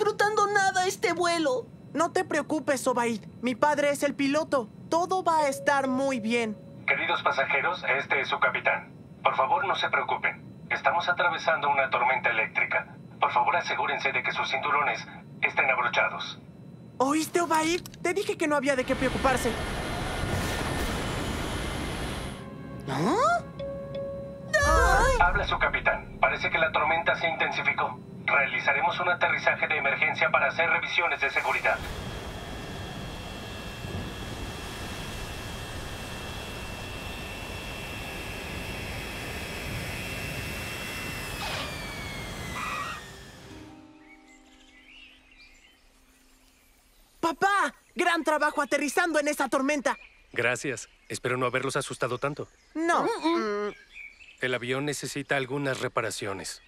disfrutando nada este vuelo. No te preocupes, Obaid. Mi padre es el piloto. Todo va a estar muy bien. Queridos pasajeros, este es su capitán. Por favor, no se preocupen. Estamos atravesando una tormenta eléctrica. Por favor, asegúrense de que sus cinturones estén abrochados. ¿Oíste, Obaid? Te dije que no había de qué preocuparse. ¿No? ¡No! Habla su capitán. Parece que la tormenta se intensificó. Realizaremos un aterrizaje de emergencia para hacer revisiones de seguridad. ¡Papá! ¡Gran trabajo aterrizando en esa tormenta! Gracias. Espero no haberlos asustado tanto. No. El avión necesita algunas reparaciones.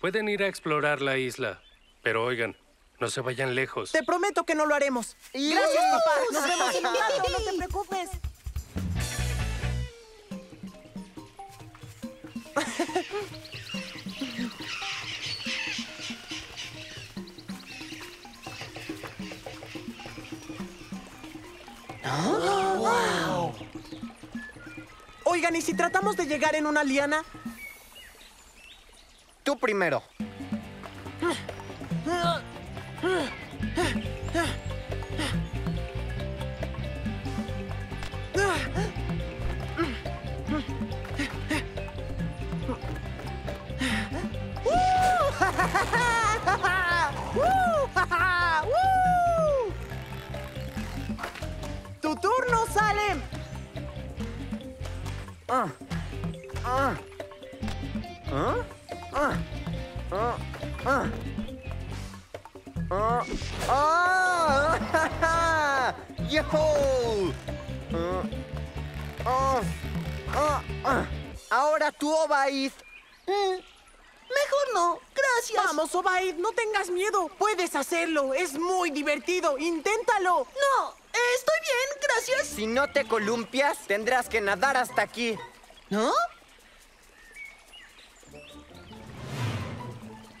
Pueden ir a explorar la isla, pero oigan, no se vayan lejos. Te prometo que no lo haremos. Gracias, papá. Nos vemos en un rato, no te preocupes. Oh, wow. Oigan, ¿y si tratamos de llegar en una liana? Tú primero. ¡Tu turno, Salem! Ahora tú, Obaid. Mejor no, gracias. Vamos, Obaid, no tengas miedo. Puedes hacerlo, es muy divertido. Inténtalo. No, estoy bien, gracias. Si no te columpias, tendrás que nadar hasta aquí. ¿No?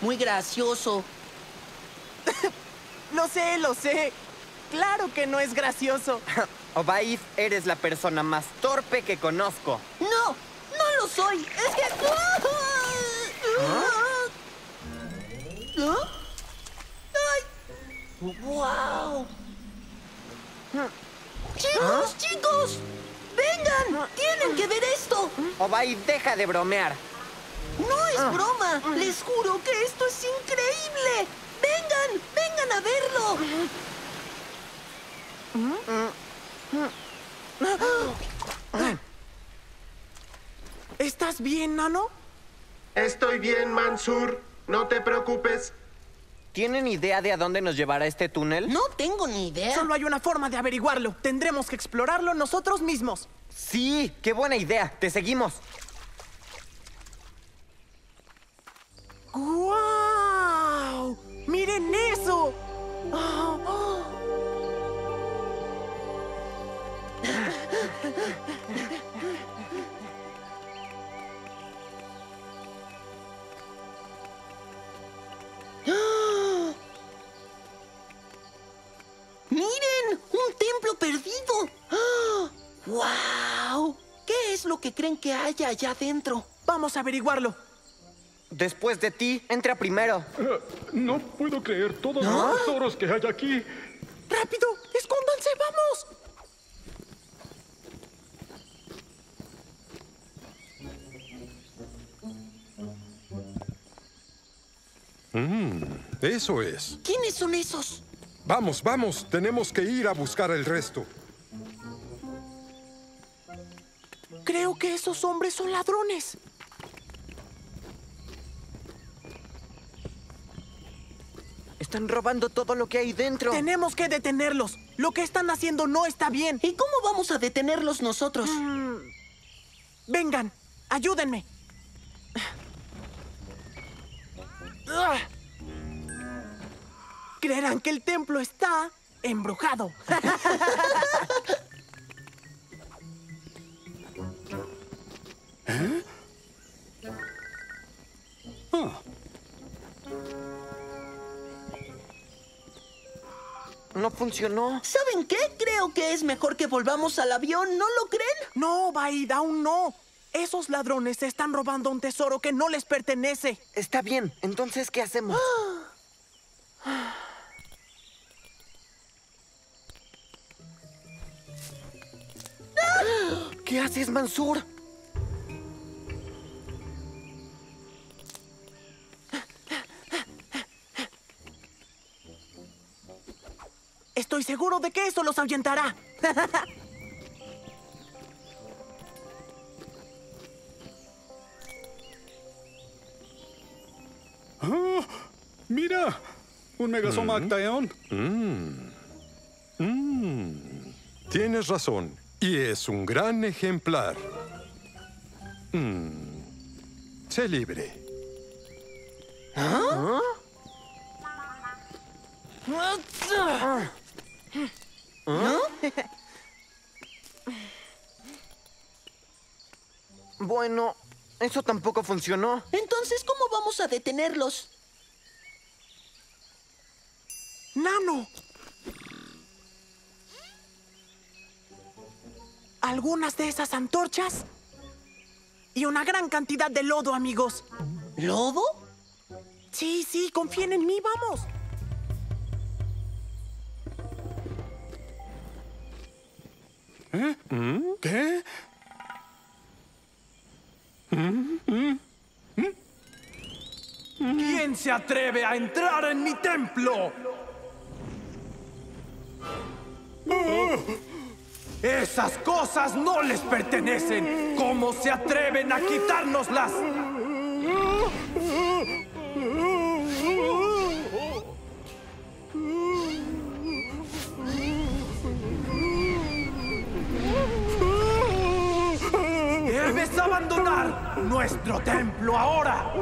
Muy gracioso. Lo sé, lo sé. Claro que no es gracioso. Obaid, eres la persona más torpe que conozco. No, no lo soy. Es que... ¿Ah? ¡Ay! ¡Wow! ¡Chicos, chicos! ¡Vengan! ¡Tienen que ver esto! Obaid, deja de bromear. ¡No es broma! ¡Les juro que esto es increíble! ¡Vengan! ¡Vengan a verlo! ¿Estás bien, Nano? Estoy bien, Mansour. No te preocupes. ¿Tienen idea de a dónde nos llevará este túnel? No tengo ni idea. Solo hay una forma de averiguarlo. Tendremos que explorarlo nosotros mismos. Sí, qué buena idea. Te seguimos. ¡Guau! ¡Miren eso! ¡Oh, oh! ¡Miren! ¡Un templo perdido! ¡Wow! ¿Qué es lo que creen que haya allá adentro? Vamos a averiguarlo. Después de ti, entra primero. No puedo creer todos los tesoros que hay aquí. ¡Rápido! ¡Escóndanse! ¡Vamos! Eso es. ¿Quiénes son esos? Vamos, vamos. Tenemos que ir a buscar el resto. Creo que esos hombres son ladrones. Están robando todo lo que hay dentro. Tenemos que detenerlos. Lo que están haciendo no está bien. ¿Y cómo vamos a detenerlos nosotros? Vengan, ayúdenme. Creerán que el templo está embrujado. ¿Eh? Oh. No funcionó. ¿Saben qué? Creo que es mejor que volvamos al avión. ¿No lo creen? No, Obaid, aún no. Esos ladrones se están robando un tesoro que no les pertenece. Está bien. Entonces, ¿qué hacemos? ¿Qué haces, Mansour? Estoy seguro de que eso los ahuyentará. Oh, ¡mira! ¡Un megasomactaeón! Tienes razón. Y es un gran ejemplar. Sé libre. ¿Ah? ¿Ah? ¿Ah? Bueno, eso tampoco funcionó. Entonces, ¿cómo vamos a detenerlos? ¡Nano! Algunas de esas antorchas y una gran cantidad de lodo, amigos. ¿Lodo? Sí, confíen en mí, vamos. ¿Eh? ¿Qué? ¿Quién se atreve a entrar en mi templo? ¡Esas cosas no les pertenecen! ¿Cómo se atreven a quitárnoslas? ¡Debes abandonar nuestro templo ahora!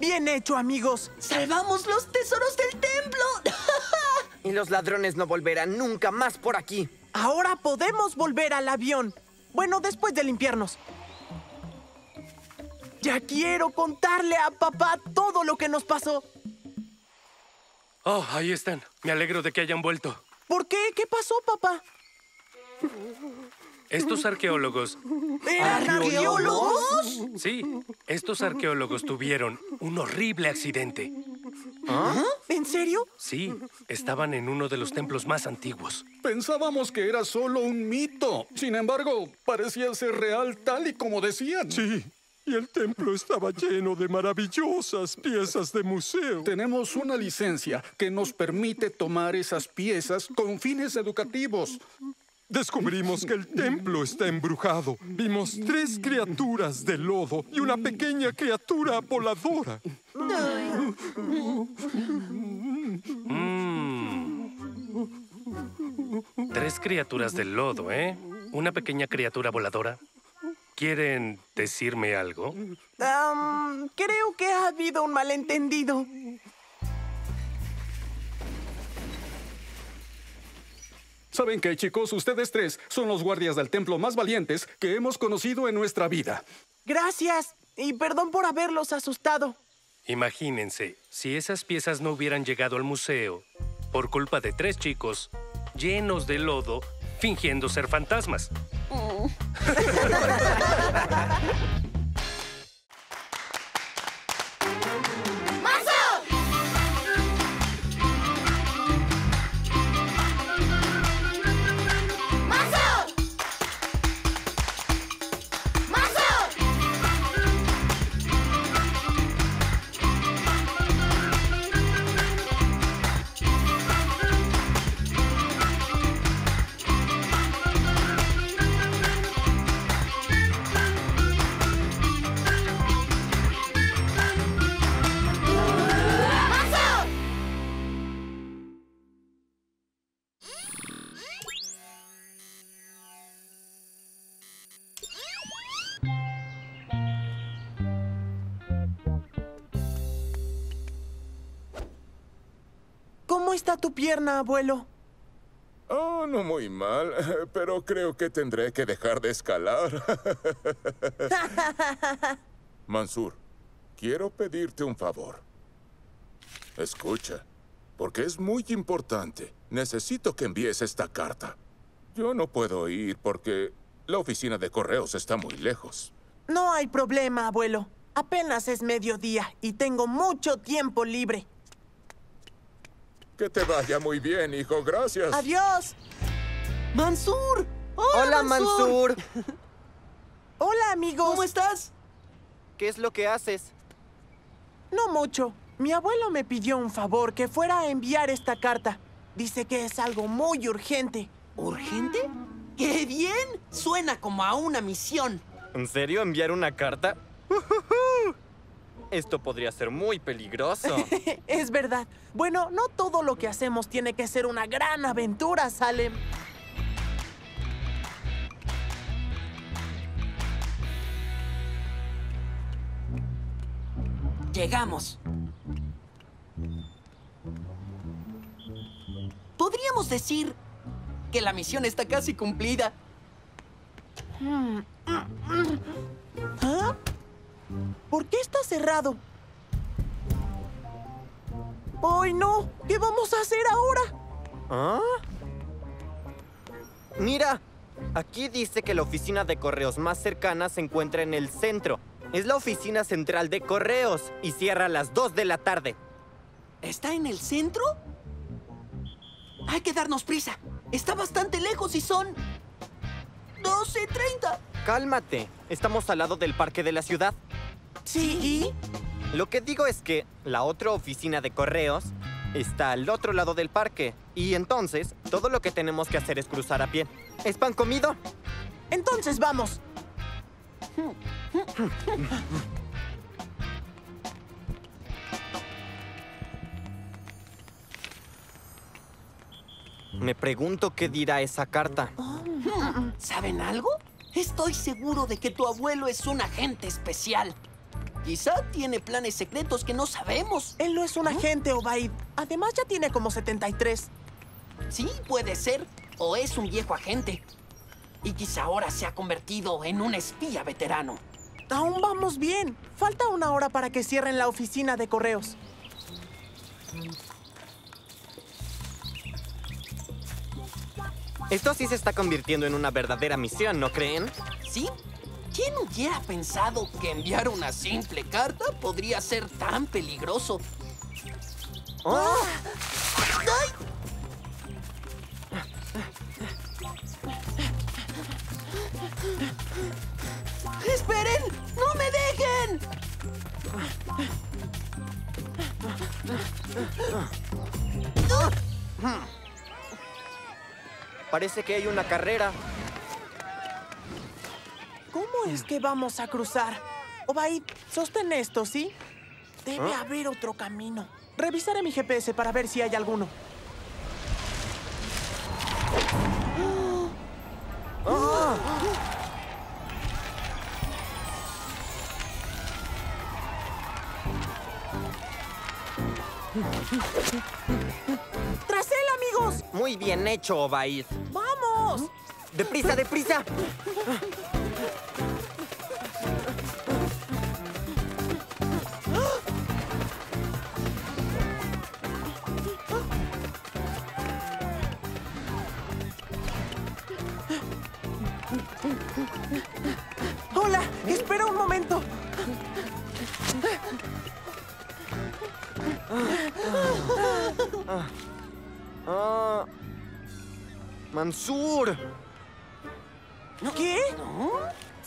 ¡Bien hecho, amigos! ¡Salvamos los tesoros del templo! Y los ladrones no volverán nunca más por aquí. Ahora podemos volver al avión. Bueno, después de limpiarnos. Ya quiero contarle a papá todo lo que nos pasó. Oh, ahí están. Me alegro de que hayan vuelto. ¿Por qué? ¿Qué pasó, papá? Estos arqueólogos... ¿Eran arqueólogos? Sí, estos arqueólogos tuvieron un horrible accidente. ¿Ah? ¿En serio? Sí, estaban en uno de los templos más antiguos. Pensábamos que era solo un mito. Sin embargo, parecía ser real tal y como decían. Sí, y el templo estaba lleno de maravillosas piezas de museo. Tenemos una licencia que nos permite tomar esas piezas con fines educativos. Descubrimos que el templo está embrujado. Vimos 3 criaturas de lodo y una pequeña criatura voladora. Tres criaturas de lodo, ¿eh? Una pequeña criatura voladora. ¿Quieren decirme algo? Creo que ha habido un malentendido. ¿Saben qué, chicos? Ustedes 3 son los guardias del templo más valientes que hemos conocido en nuestra vida. Gracias, y perdón por haberlos asustado. Imagínense, si esas piezas no hubieran llegado al museo por culpa de 3 chicos llenos de lodo fingiendo ser fantasmas. está tu pierna, abuelo? Oh, no muy mal, pero creo que tendré que dejar de escalar. Mansour, quiero pedirte un favor. Escucha, porque es muy importante. Necesito que envíes esta carta. Yo no puedo ir porque la oficina de correos está muy lejos. No hay problema, abuelo. Apenas es mediodía y tengo mucho tiempo libre. Que te vaya muy bien, hijo. Gracias. Adiós. Mansour. Hola, Mansour. Hola, amigos. ¿Cómo estás? ¿Qué es lo que haces? No mucho. Mi abuelo me pidió un favor, que fuera a enviar esta carta. Dice que es algo muy urgente. ¿Urgente? ¡Qué bien! Suena como a una misión. ¿En serio? ¿Enviar una carta? Esto podría ser muy peligroso. Es verdad. Bueno, no todo lo que hacemos tiene que ser una gran aventura, Salem. Llegamos. Podríamos decir que la misión está casi cumplida. ¿Ah? ¿Por qué está cerrado? ¡Ay, no! ¿Qué vamos a hacer ahora? ¿Ah? Mira, aquí dice que la oficina de correos más cercana se encuentra en el centro. Es la oficina central de correos y cierra a las 2 de la tarde. ¿Está en el centro? Hay que darnos prisa. Está bastante lejos y son... 12:30. Cálmate. Estamos al lado del parque de la ciudad. ¿Sí? Lo que digo es que la otra oficina de correos está al otro lado del parque. Y entonces, todo lo que tenemos que hacer es cruzar a pie. ¿Es pan comido? Entonces, vamos. Me pregunto qué dirá esa carta. ¿Saben algo? Estoy seguro de que tu abuelo es un agente especial. Quizá tiene planes secretos que no sabemos. Él no es un agente, Obaid. Además, ya tiene como 73. Sí, puede ser. O es un viejo agente. Y quizá ahora se ha convertido en un espía veterano. Aún vamos bien. Falta una hora para que cierren la oficina de correos. Esto sí se está convirtiendo en una verdadera misión, ¿no creen? ¿Sí? ¿Quién hubiera pensado que enviar una simple carta podría ser tan peligroso? ¡Oh! ¡Ay! ¡Esperen! ¡No me dejen! Parece que hay una carrera. ¿Cómo es que vamos a cruzar? Obaid, sostén esto, ¿sí? Debe haber otro camino. Revisaré mi GPS para ver si hay alguno. ¡Tras él, amigos! Muy bien hecho, Obaid. ¡Vamos! ¡Deprisa, deprisa! ¡Hola! ¡Espera un momento! Mansour. ¿Qué?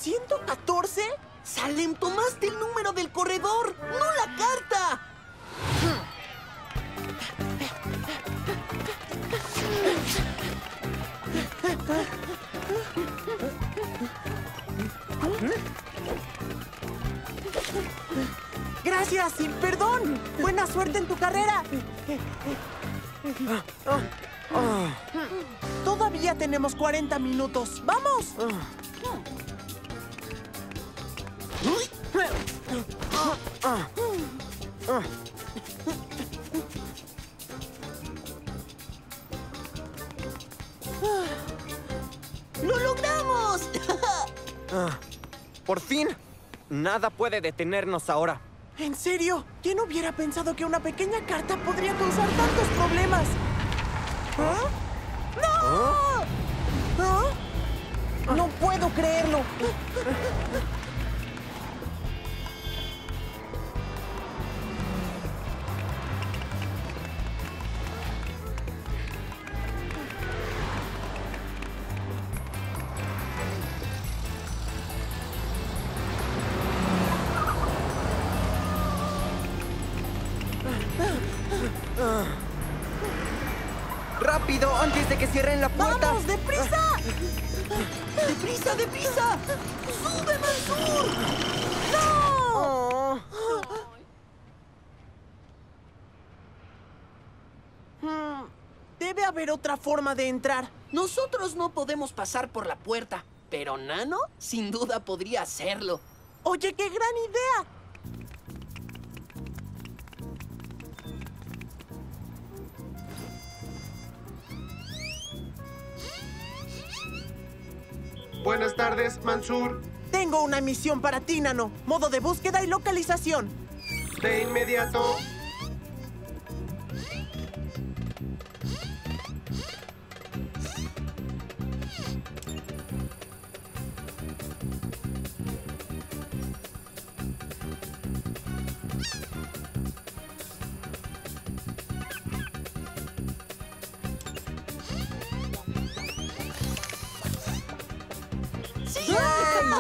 ¿114? Salem, tomaste el número del corredor, no la carta. Gracias y perdón. Buena suerte en tu carrera. Todavía tenemos 40 minutos. ¡Vamos! fin! Nada puede detenernos ahora. ¿En serio? ¿Quién hubiera pensado que una pequeña carta podría causar tantos problemas? ¿Ah? ¡No! ¿Ah? ¡No puedo creerlo! ¡Rápido! ¡Antes de que cierren la puerta! ¡Vamos! ¡Deprisa! ¡Deprisa, deprisa! ¡Sube, Mansour! ¡No! Oh. Debe haber otra forma de entrar. Nosotros no podemos pasar por la puerta, pero Nano sin duda podría hacerlo. ¡Oye, qué gran idea! Buenas tardes, Mansour. Tengo una misión para ti, Nano. Modo de búsqueda y localización. De inmediato.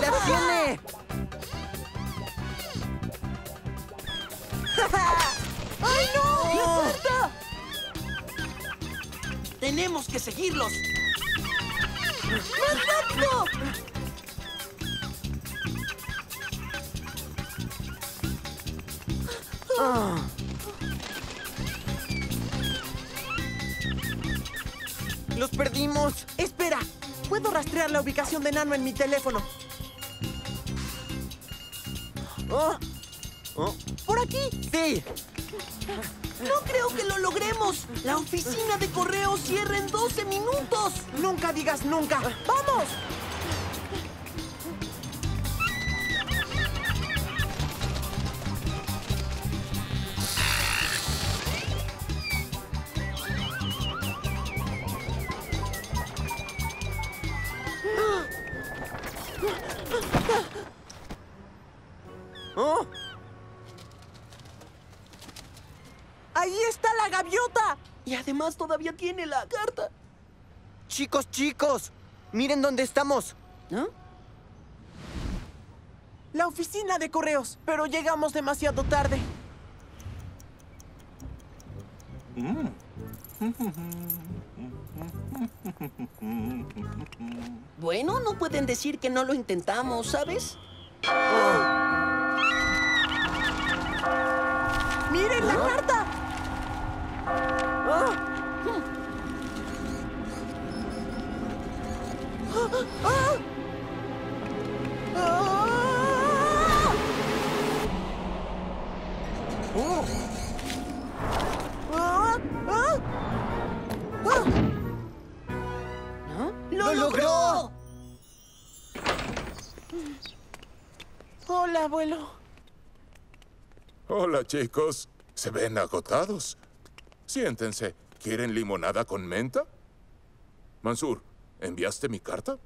¡La tiene! ¡Ay, no! ¡La puerta! ¡Tenemos que seguirlos! ¡Más rápido! ¡Los perdimos! ¡Espera! Puedo rastrear la ubicación de Nano en mi teléfono. ¿Por aquí? ¡Sí! ¡No creo que lo logremos! ¡La oficina de correo cierra en 12 minutos! ¡Nunca digas nunca! ¡Vamos! ¡Ahí está la gaviota! Y además todavía tiene la carta. ¡Chicos, chicos! ¡Miren dónde estamos! ¿Ah? La oficina de correos, pero llegamos demasiado tarde. Bueno, no pueden decir que no lo intentamos, ¿sabes? ¡Miren la carta! ¡Lo logró! Hola, abuelo. Hola, chicos. Se ven agotados. Siéntense. ¿Quieren limonada con menta? Mansour, ¿enviaste mi carta?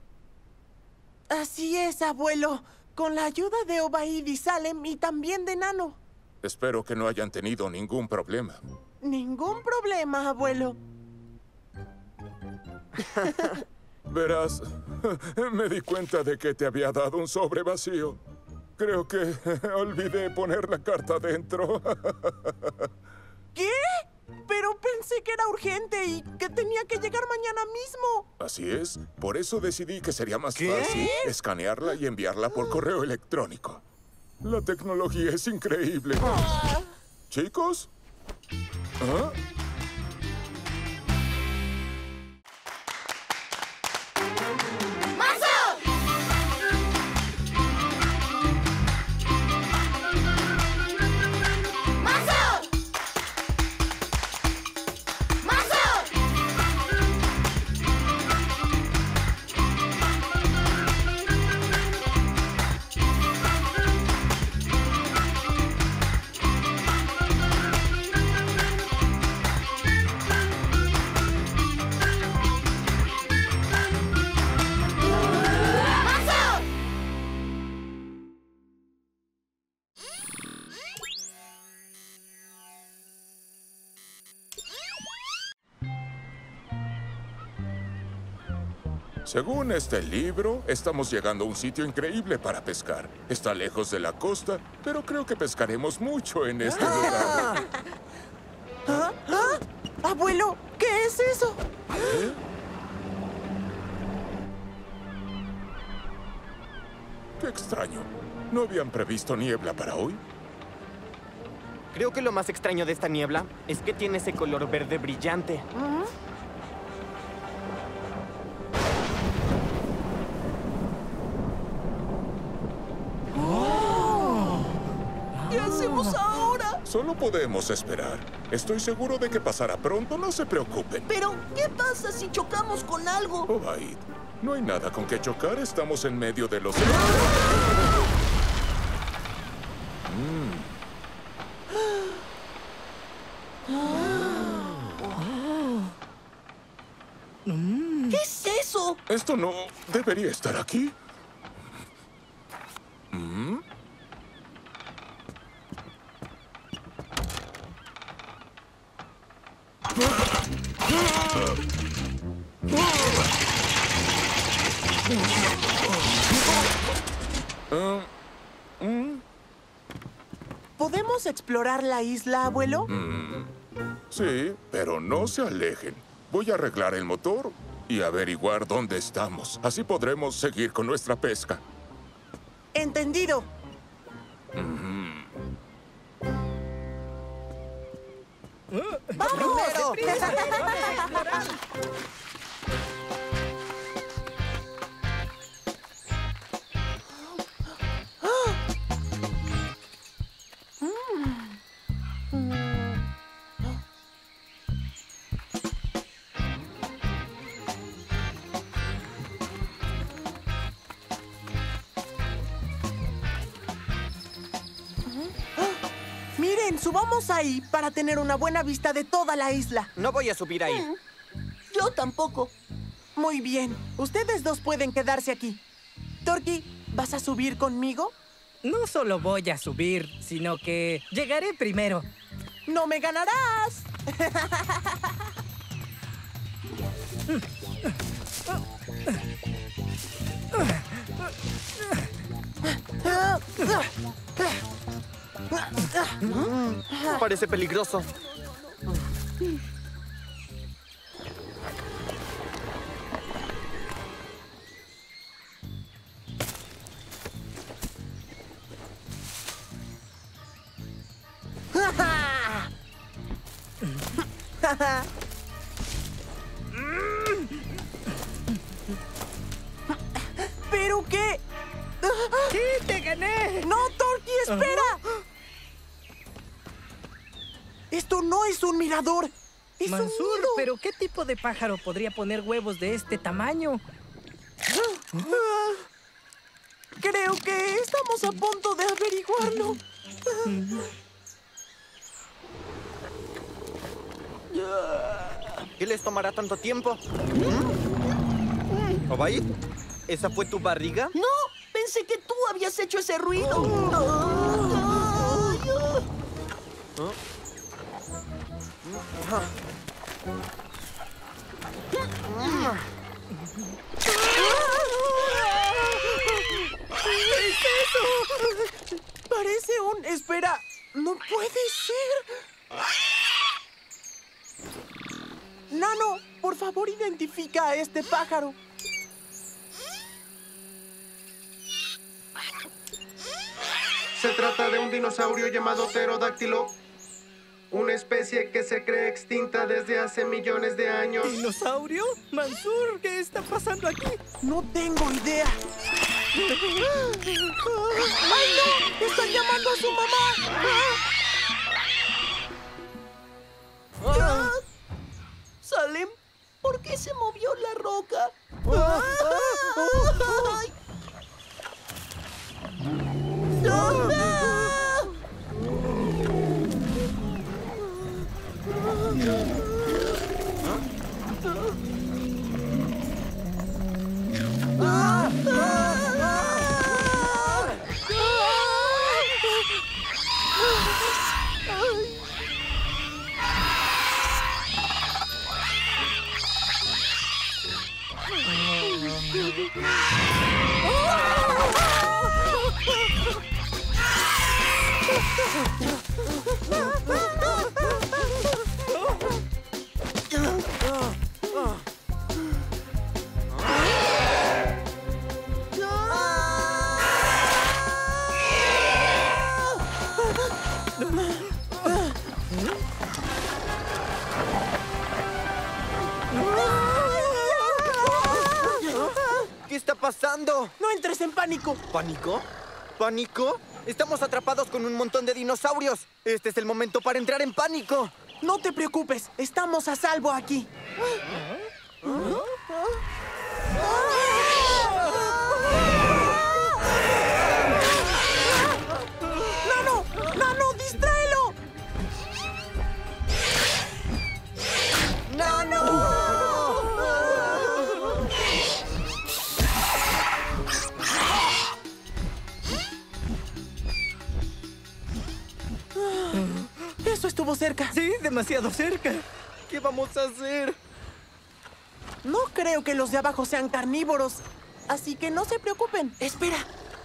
Así es, abuelo. Con la ayuda de Obaid y Salem y también de Nano. Espero que no hayan tenido ningún problema. Ningún problema, abuelo. Verás, me di cuenta de que te había dado un sobre vacío. Creo que olvidé poner la carta dentro. ¿Qué? Pero pensé que era urgente y que tenía que llegar mañana mismo. Así es. Por eso decidí que sería más fácil escanearla y enviarla por correo electrónico. La tecnología es increíble. ¿Chicos? ¿Ah? Según este libro, estamos llegando a un sitio increíble para pescar. Está lejos de la costa, pero creo que pescaremos mucho en este lugar. ¿Ah? ¿Ah? Abuelo, ¿qué es eso? ¿Eh? Qué extraño. ¿No habían previsto niebla para hoy? Creo que lo más extraño de esta niebla es que tiene ese color verde brillante. ¿Mm? Ahora. Solo podemos esperar. Estoy seguro de que pasará pronto, no se preocupen. Pero, ¿qué pasa si chocamos con algo? Obaid, no hay nada con que chocar, estamos en medio de los... ¿Qué es eso? Esto no debería estar aquí. ¿Podemos explorar la isla, abuelo? Sí, pero no se alejen. Voy a arreglar el motor y averiguar dónde estamos. Así podremos seguir con nuestra pesca. Entendido. ¡Vamos! Subamos ahí para tener una buena vista de toda la isla. No voy a subir ahí. Yo tampoco. Muy bien. Ustedes dos pueden quedarse aquí. Turki, ¿vas a subir conmigo? No solo voy a subir, sino que llegaré primero. ¡No me ganarás! Parece peligroso. ¿Pero qué? ¡Sí, te gané! ¡No, Turki, espera! ¡Esto no es un mirador! ¡Es Mansour, un nido! ¿Pero qué tipo de pájaro podría poner huevos de este tamaño? Creo que estamos a punto de averiguarlo. ¿Qué les tomará tanto tiempo? ¿Obaid? ¿Esa fue tu barriga? ¡No! Pensé que tú habías hecho ese ruido. ¿Qué es eso? Parece un... Espera, no puede ser. Nano, por favor, identifica a este pájaro. Se trata de un dinosaurio llamado Pterodáctilo. Una especie que se cree extinta desde hace millones de años. ¿Dinosaurio? Mansour, ¿qué está pasando aquí? No tengo idea. ¡Ay, no! ¡Están llamando a su mamá! Salem, ¿por qué se movió la roca? ¡No entres en pánico! ¿Pánico? ¿Pánico? Estamos atrapados con un montón de dinosaurios. Este es el momento para entrar en pánico. No te preocupes, estamos a salvo aquí. ¡Nano! ¡Nano, distráelo! ¡Nano! Eso estuvo cerca. Sí, demasiado cerca. ¿Qué vamos a hacer? No creo que los de abajo sean carnívoros, así que no se preocupen. Espera,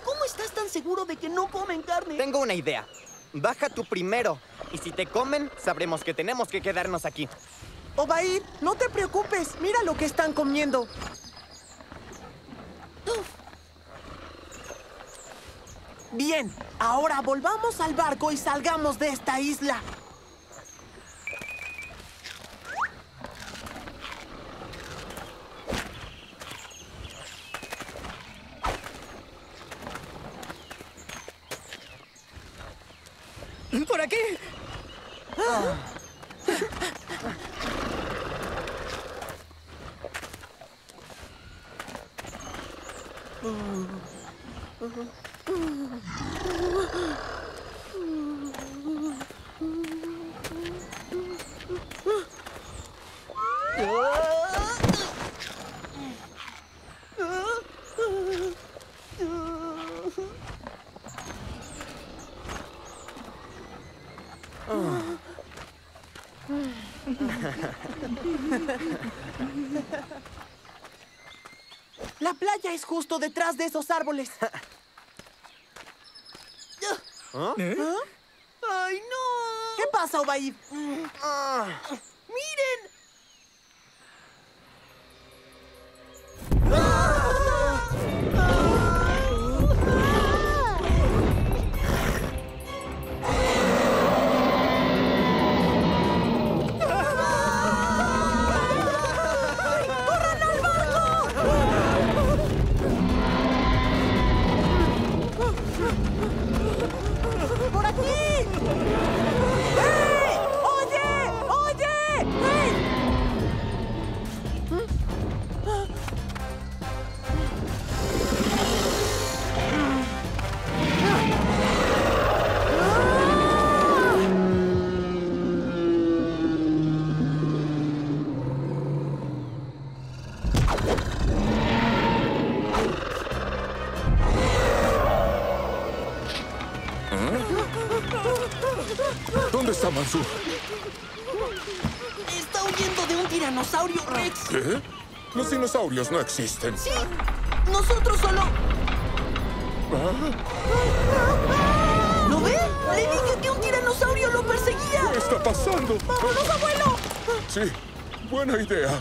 ¿cómo estás tan seguro de que no comen carne? Tengo una idea. Baja tú primero, y si te comen, sabremos que tenemos que quedarnos aquí. Obaid, no te preocupes. Mira lo que están comiendo. Bien, ahora volvamos al barco y salgamos de esta isla. ¿Por aquí? Ah. La playa es justo detrás de esos árboles. ¿Ah? ¿Eh? ¿Ah? ¡Ay, no! ¿Qué pasa, Obaid? ¡Miren! ¡Ah! ¿Dónde está Mansour? Está huyendo de un tiranosaurio rex. ¿Qué? Los dinosaurios no existen. Sí, nosotros solo... ¿Ah? ¿Lo ve? Le dije que un tiranosaurio lo perseguía. ¿Qué está pasando? ¡Vámonos, abuelo! Sí, buena idea.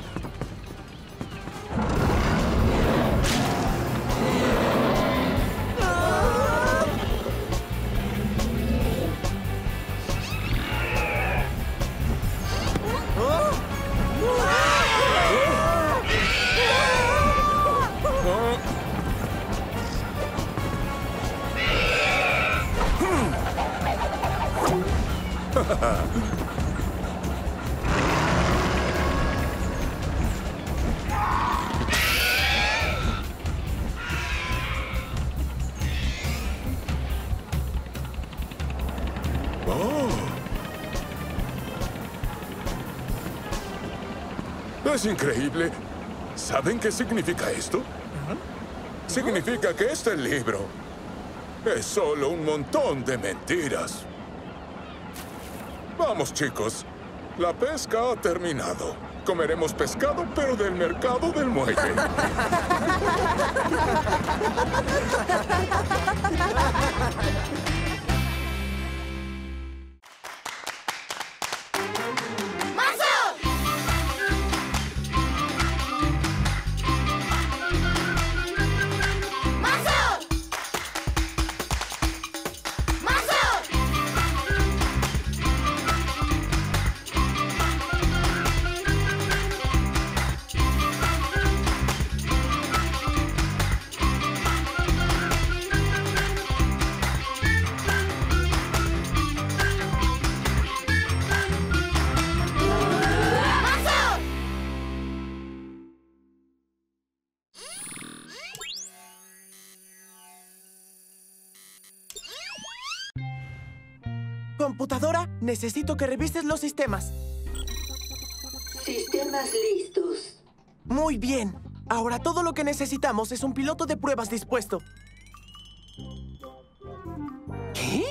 Es increíble. ¿Saben qué significa esto? Significa que este libro es solo un montón de mentiras. Vamos, chicos. La pesca ha terminado. Comeremos pescado, pero del mercado del muelle. Computadora, necesito que revises los sistemas. Sistemas listos. Muy bien. Ahora todo lo que necesitamos es un piloto de pruebas dispuesto. ¿Qué?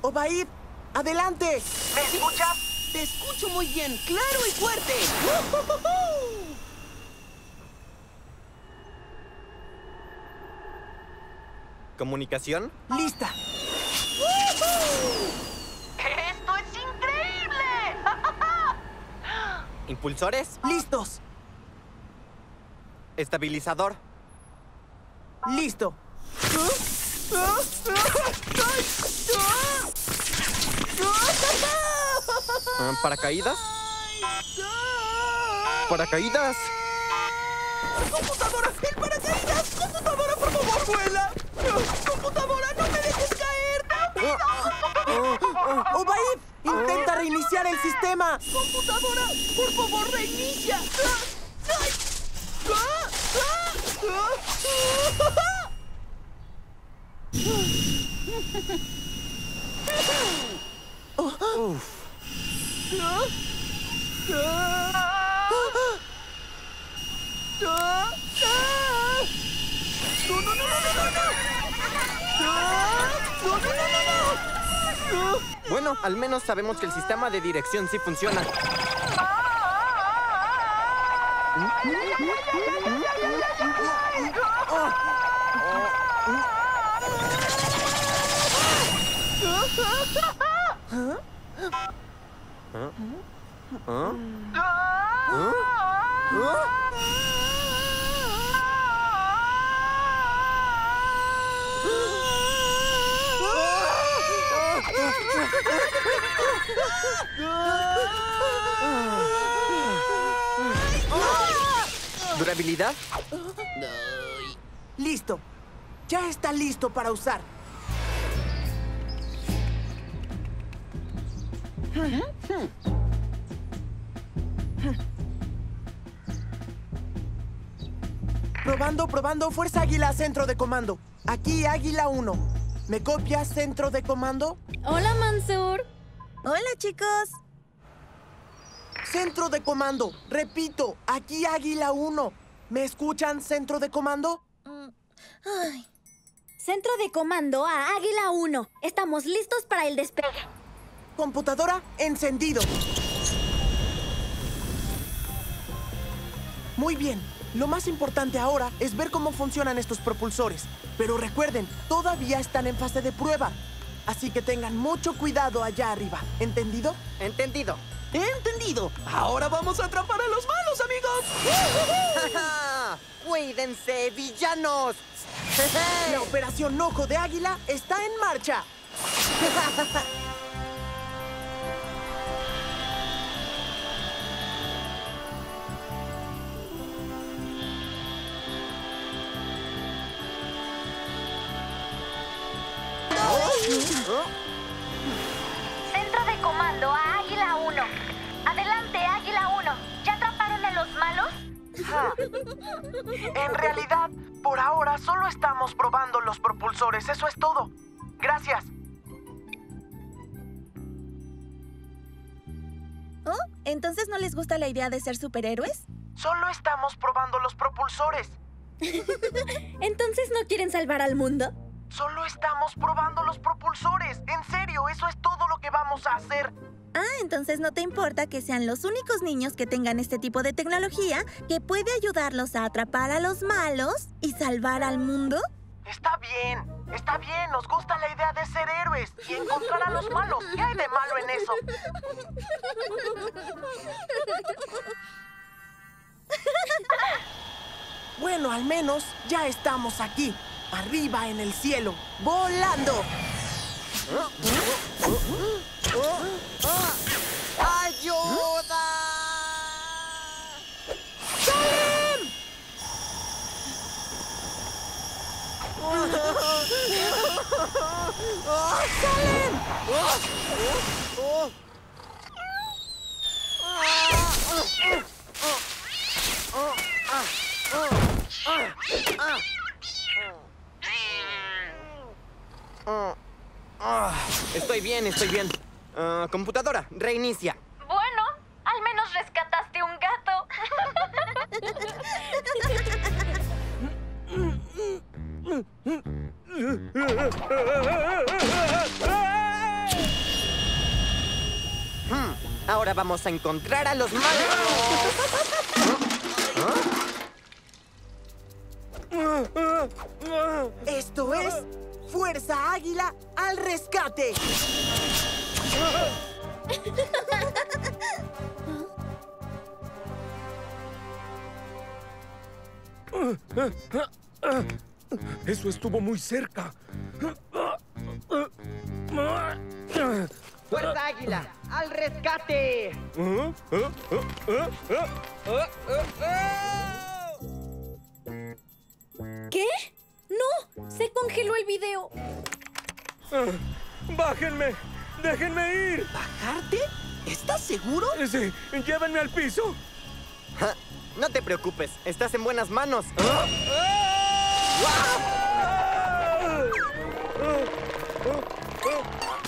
Obaid, adelante. ¿Me escuchas? Te escucho muy bien, claro y fuerte. ¿Comunicación? ¡Lista! ¡Esto es increíble! ¿Impulsores? ¡Listos! ¿Estabilizador? ¡Listo! ¿Paracaídas? ¿Paracaídas? ¡Computadora! ¡El paracaídas! ¡Computadora, por favor, vuela! ¡Computadora, no me dejes caer! ¡Rápido! ¡Obaid! ¡Intenta reiniciar el sistema! ¡Computadora, por favor, reinicia! Bueno, al menos sabemos que el sistema de dirección sí funciona. ¿Durabilidad? Listo. Ya está listo para usar. Probando. Fuerza Águila, centro de comando. Aquí, Águila 1. ¿Me copias, centro de comando? Hola, Mansour. Hola, chicos. Centro de comando. Repito, aquí, Águila 1. ¿Me escuchan, centro de comando? Ay. Centro de comando a Águila 1. Estamos listos para el despegue. Computadora, encendido. Muy bien. Lo más importante ahora es ver cómo funcionan estos propulsores. Pero recuerden, todavía están en fase de prueba. Así que tengan mucho cuidado allá arriba. ¿Entendido? Entendido. ¡Entendido! ¡Ahora vamos a atrapar a los malos, amigos! ¡Cuídense, villanos! La operación Ojo de Águila está en marcha. Centro de comando a Águila 1. Adelante, Águila 1. ¿Ya atraparon a los malos? En realidad, por ahora solo estamos probando los propulsores. Eso es todo. Gracias. ¿Oh? ¿Entonces no les gusta la idea de ser superhéroes? Solo estamos probando los propulsores. ¿Entonces no quieren salvar al mundo? Solo estamos probando los propulsores. En serio, eso es todo lo que vamos a hacer. Ah, entonces no te importa que sean los únicos niños que tengan este tipo de tecnología que puede ayudarlos a atrapar a los malos y salvar al mundo. Está bien, nos gusta la idea de ser héroes y encontrar a los malos. ¿Qué hay de malo en eso? Bueno, al menos ya estamos aquí. Arriba en el cielo, volando. ¡Ayuda! ¡Salem! ¡Salem! Estoy bien. Computadora, reinicia. Bueno, al menos rescataste un gato. Ahora vamos a encontrar a los malos. Esto es Fuerza Águila al rescate. Eso estuvo muy cerca. ¡Fuerza Águila! ¡Al rescate! ¿Qué? ¡No! ¡Se congeló el video! ¡Bájenme! ¡Déjenme ir! ¿Bajarte? ¿Estás seguro? Sí. ¡Llévenme al piso! No te preocupes. Estás en buenas manos.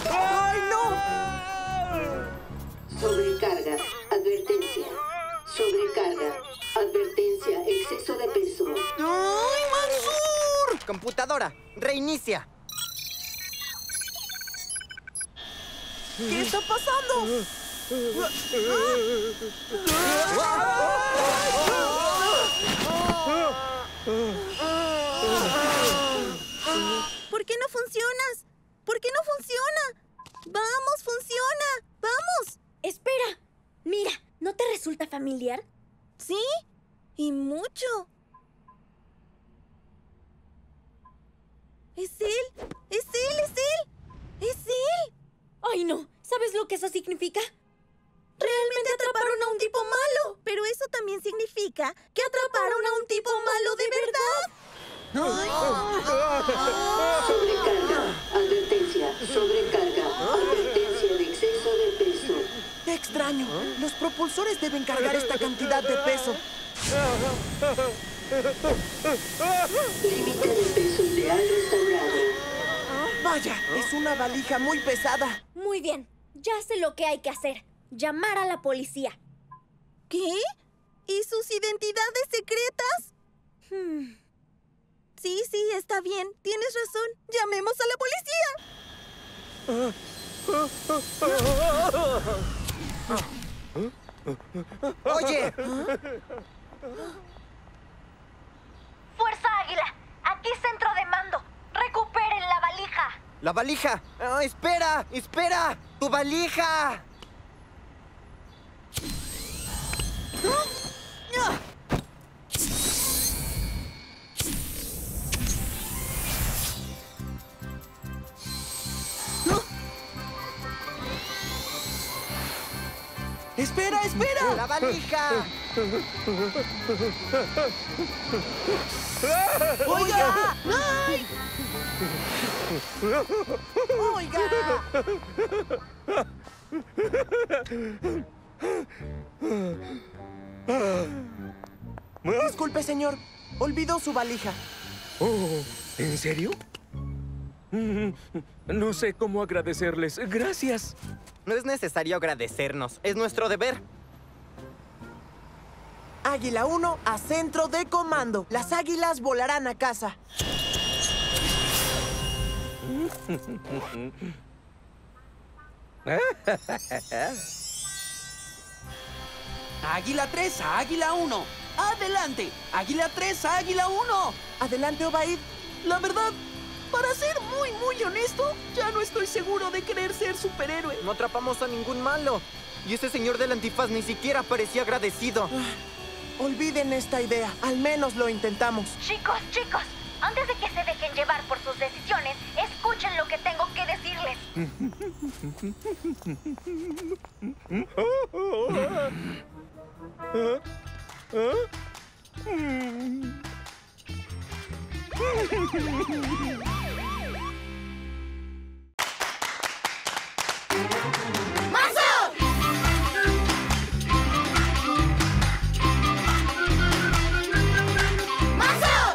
¡Ay, no! Sobrecarga, advertencia. Sobrecarga, advertencia, exceso de peso. ¡Ay, Mansour! Computadora, reinicia. ¿Qué está pasando? ¿Por qué no funcionas? ¿Por qué no funciona? ¡Vamos, funciona! ¡Vamos! ¡Espera! Mira, ¿no te resulta familiar? Sí, y mucho. ¡Es él! ¡Es él! ¡Es él! ¡Es él! ¡Ay, no! ¿Sabes lo que eso significa? ¡Realmente atraparon a un tipo malo! Pero eso también significa que atraparon a un tipo malo de verdad. Sobrecarga, advertencia, sobrecarga, advertencia de exceso de peso. ¡Qué extraño! Los propulsores deben cargar esta cantidad de peso. Límite de peso ideal restaurado. Vaya, es una valija muy pesada. Muy bien, ya sé lo que hay que hacer. Llamar a la policía. ¿Qué? ¿Y sus identidades secretas? Sí, está bien. Tienes razón. ¡Llamemos a la policía! ¡Oye! ¡Fuerza Águila! ¡Aquí centro de mando! ¡Recuperen la valija! ¡La valija! ¡Oh, espera! ¡Espera! ¡Tu valija! ¡Espera, espera! ¡La valija! ¡Oiga! ¡Ay! ¡Oiga! Disculpe, señor. Olvidó su valija. Oh, ¿en serio? No sé cómo agradecerles. Gracias. No es necesario agradecernos. Es nuestro deber. Águila 1 a centro de comando. Las águilas volarán a casa. Águila 3 a Águila 1. ¡Adelante! Águila 3 a Águila 1. Adelante, Obaid. La verdad... Para ser muy honesto, ya no estoy seguro de querer ser superhéroe. No atrapamos a ningún malo. Y ese señor del antifaz ni siquiera parecía agradecido. Olviden esta idea. Al menos lo intentamos. Chicos, antes de que se dejen llevar por sus decisiones, escuchen lo que tengo que decirles. ¡Mansour! ¡Mansour!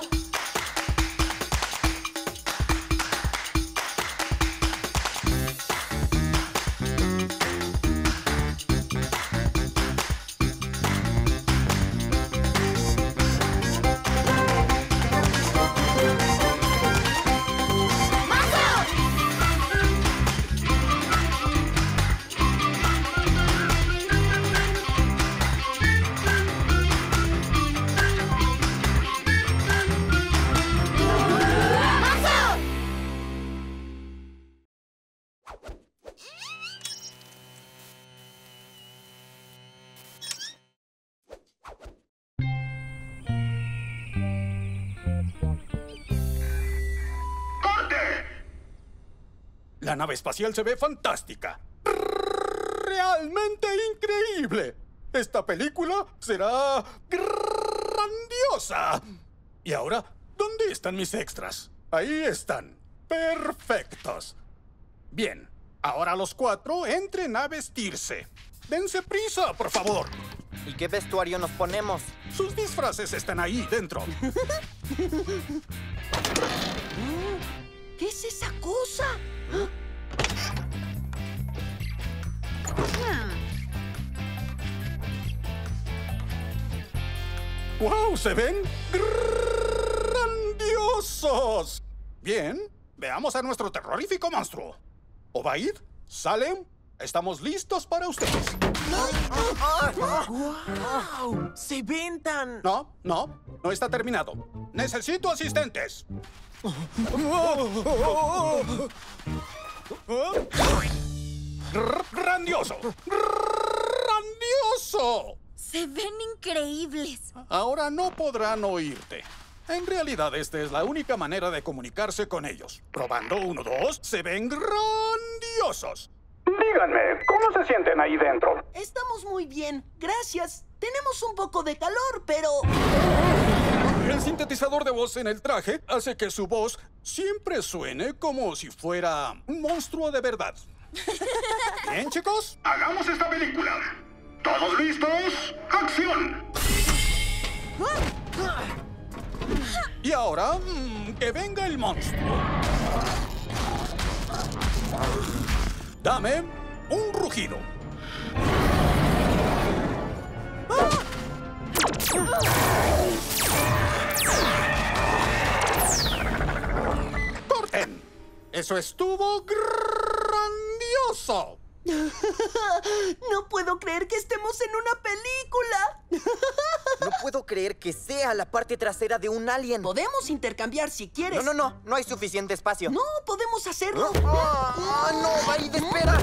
La nave espacial se ve fantástica. ¡Realmente increíble! Esta película será grandiosa. Y ahora, ¿dónde están mis extras? Ahí están. Perfectos. Bien, ahora los cuatro entren a vestirse. Dense prisa, por favor. ¿Y qué vestuario nos ponemos? Sus disfraces están ahí dentro. ¿Qué es esa cosa? ¡Wow! ¡Se ven grandiosos! Bien, veamos a nuestro terrorífico monstruo. Obaid, Salem, estamos listos para ustedes. ¡Wow! ¡Se ven tan...! No, no, no está terminado. ¡Necesito asistentes! ¡Grandioso! ¡Grandioso! ¡Se ven increíbles! Ahora no podrán oírte. En realidad, esta es la única manera de comunicarse con ellos. Probando, 1, 2, ¡se ven grandiosos! Díganme, ¿cómo se sienten ahí dentro? Estamos muy bien, gracias. Tenemos un poco de calor, pero... El sintetizador de voz en el traje hace que su voz siempre suene como si fuera un monstruo de verdad. Bien, chicos, hagamos esta película. ¿Todos listos? ¡Acción! Y ahora, que venga el monstruo. Dame un rugido. ¡Corten! Eso estuvo grandioso. No puedo creer que estemos en una película. No puedo creer que sea la parte trasera de un alien. Podemos intercambiar si quieres. No, no, no. No hay suficiente espacio. No, podemos hacerlo. ¡Ah, no! ¡Vaya, espera!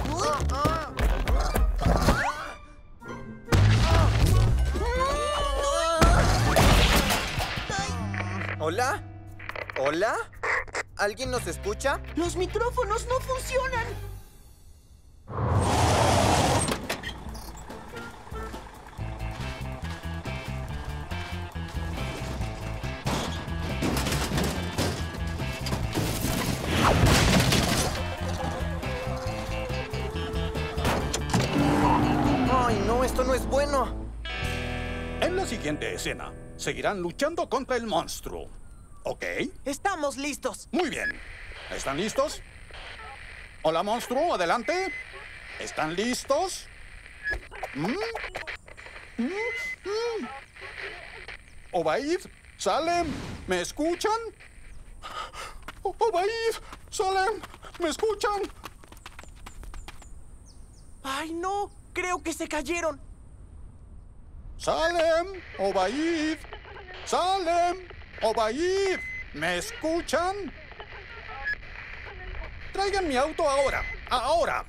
¿Hola? ¿Hola? ¿Alguien nos escucha? Los micrófonos no funcionan. ¡Ay, no! Esto no es bueno. En la siguiente escena, seguirán luchando contra el monstruo. ¿Ok? Estamos listos. Muy bien. ¿Están listos? Hola, monstruo. Adelante. ¿Están listos? Obaid, Salem, ¿me escuchan? Obaid, Salem, ¿me escuchan? ¡Ay, no! Creo que se cayeron. Salem, Obaid, Salem, Obaid, ¿me escuchan? Traigan mi auto ahora, ahora.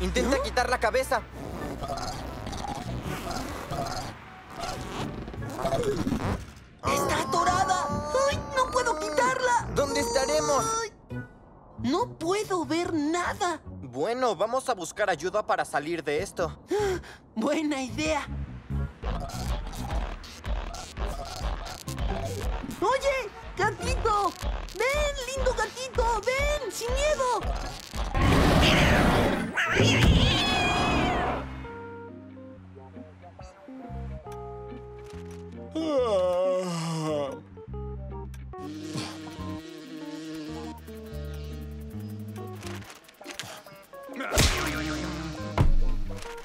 Intenta quitar la cabeza. ¡Está atorada! ¡Ay, no puedo quitarla! ¿Dónde estaremos? Ay, no puedo ver nada. Bueno, vamos a buscar ayuda para salir de esto. Buena idea. ¡Oye, gatito! ¡Ven, lindo gatito! ¡Ven, sin miedo!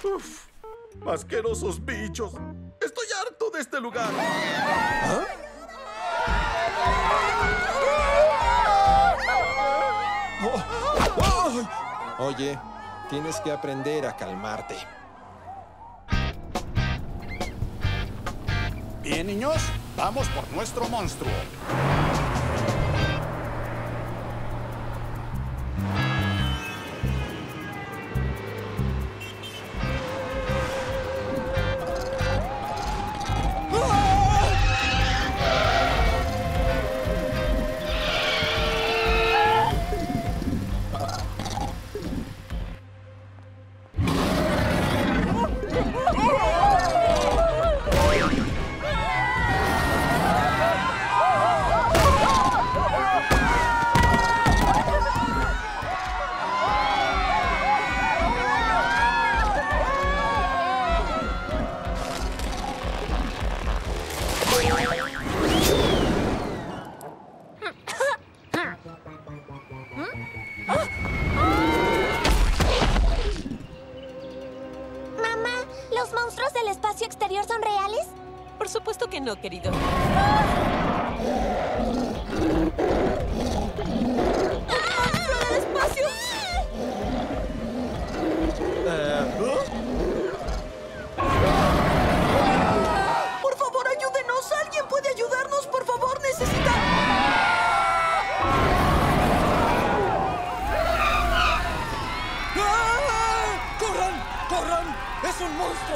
Uf, asquerosos bichos. Estoy harto de este lugar. ¿Ah? Oye, tienes que aprender a calmarte. Bien, niños, vamos por nuestro monstruo. querido.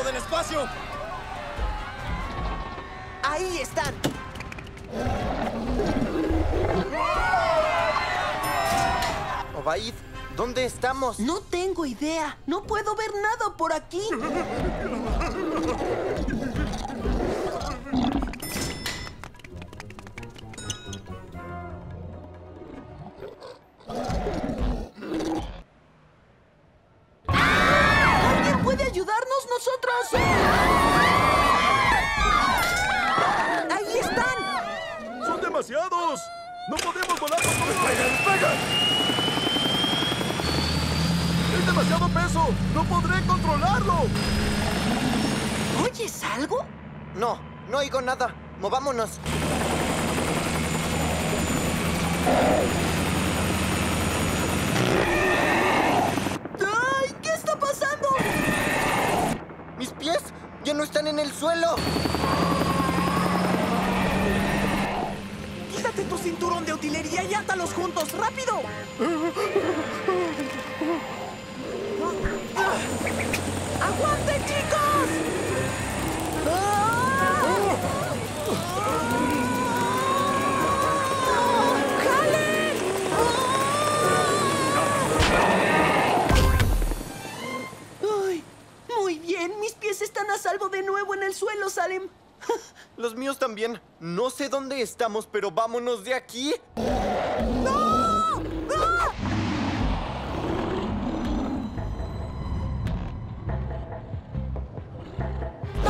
¡Del espacio! ¡Ahí están! Obaid, ¿dónde estamos? No tengo idea. No puedo ver nada por aquí. ¡No podemos volar! ¡Pegan! ¡Es demasiado peso! ¡No podré controlarlo! ¿Oyes algo? No, no oigo nada. ¡Movámonos! ¡Ay! ¿Qué está pasando? ¡Mis pies ya no están en el suelo! ¡Quítate tu cinturón de utilería y átalos juntos! ¡Rápido! ¡Aguante, chicos! ¡Khalil! ¡Ay! Muy bien, mis pies están a salvo de nuevo en el suelo, Salem. Los míos también. No sé dónde estamos, pero vámonos de aquí. ¡No! ¡Ah! ¡Ah!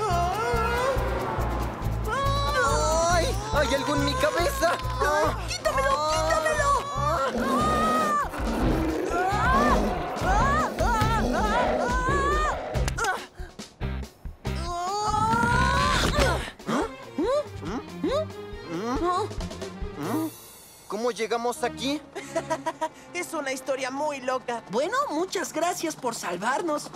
¡Ah! ¡Ay! ¡Hay algo en mi cabeza! ¡Ah! ¡Quítamelo! ¡Quítamelo! ¡Ah! ¿Cómo llegamos aquí? Es una historia muy loca. Bueno, muchas gracias por salvarnos.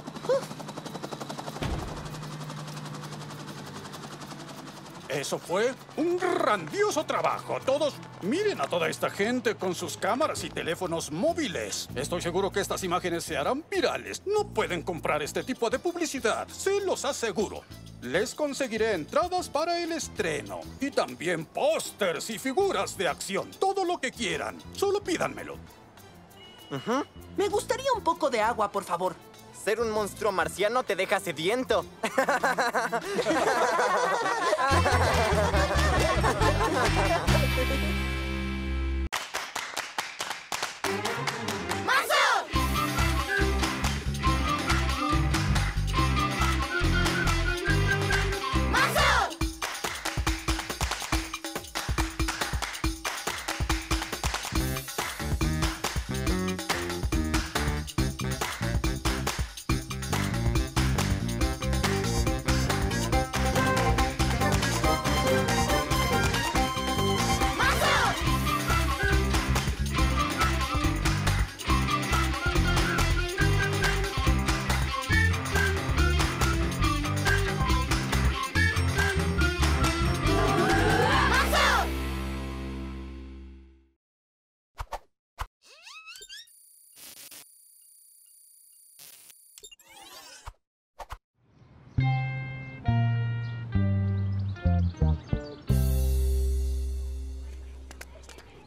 Eso fue un grandioso trabajo. Todos miren a toda esta gente con sus cámaras y teléfonos móviles. Estoy seguro que estas imágenes se harán virales. No pueden comprar este tipo de publicidad, se los aseguro. Les conseguiré entradas para el estreno. Y también pósters y figuras de acción. Todo lo que quieran. Solo pídanmelo. Me gustaría un poco de agua, por favor. Ser un monstruo marciano te deja sediento.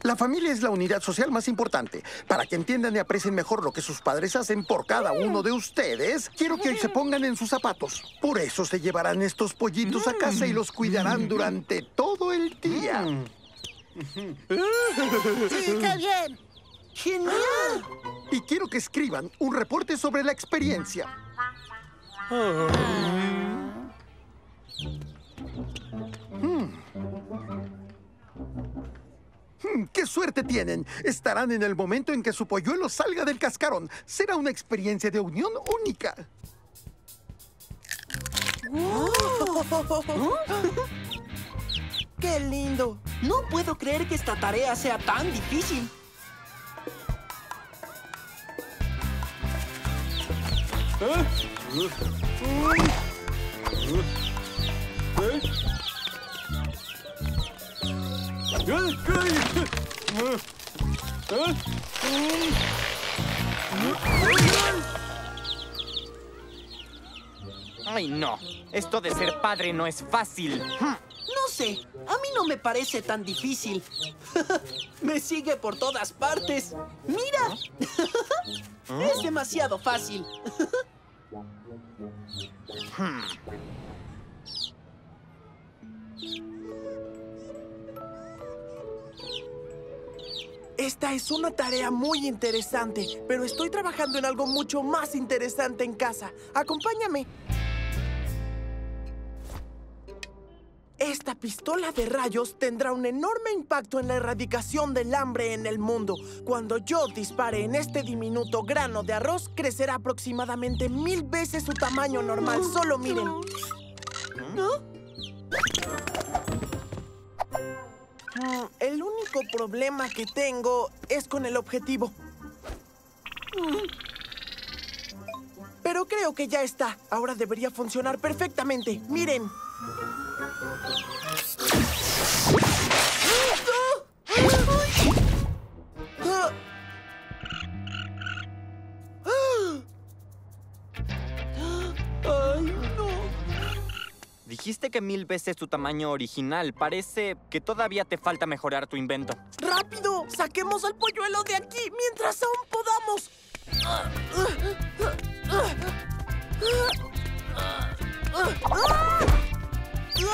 La familia es la unidad social más importante. Para que entiendan y aprecien mejor lo que sus padres hacen por cada uno de ustedes, quiero que hoy se pongan en sus zapatos. Por eso se llevarán estos pollitos a casa y los cuidarán durante todo el día. ¡Sí, qué bien! ¡Genial! Y quiero que escriban un reporte sobre la experiencia. ¡Qué suerte tienen! Estarán en el momento en que su polluelo salga del cascarón. Será una experiencia de unión única. ¡Qué lindo! No puedo creer que esta tarea sea tan difícil. ¡Ay, no! Esto de ser padre no es fácil. No sé. A mí no me parece tan difícil. Me sigue por todas partes. ¡Mira! Es demasiado fácil. Esta es una tarea muy interesante, pero estoy trabajando en algo mucho más interesante en casa. Acompáñame. Esta pistola de rayos tendrá un enorme impacto en la erradicación del hambre en el mundo. Cuando yo dispare en este diminuto grano de arroz, crecerá aproximadamente 1000 veces su tamaño normal. Solo miren. El único problema que tengo es con el objetivo. Pero creo que ya está. Ahora debería funcionar perfectamente. Miren. Dijiste que 1000 veces tu tamaño original. Parece que todavía te falta mejorar tu invento. ¡Rápido! ¡Saquemos al polluelo de aquí mientras aún podamos! ¡Ay, ayúdenme! ¡Ay, no!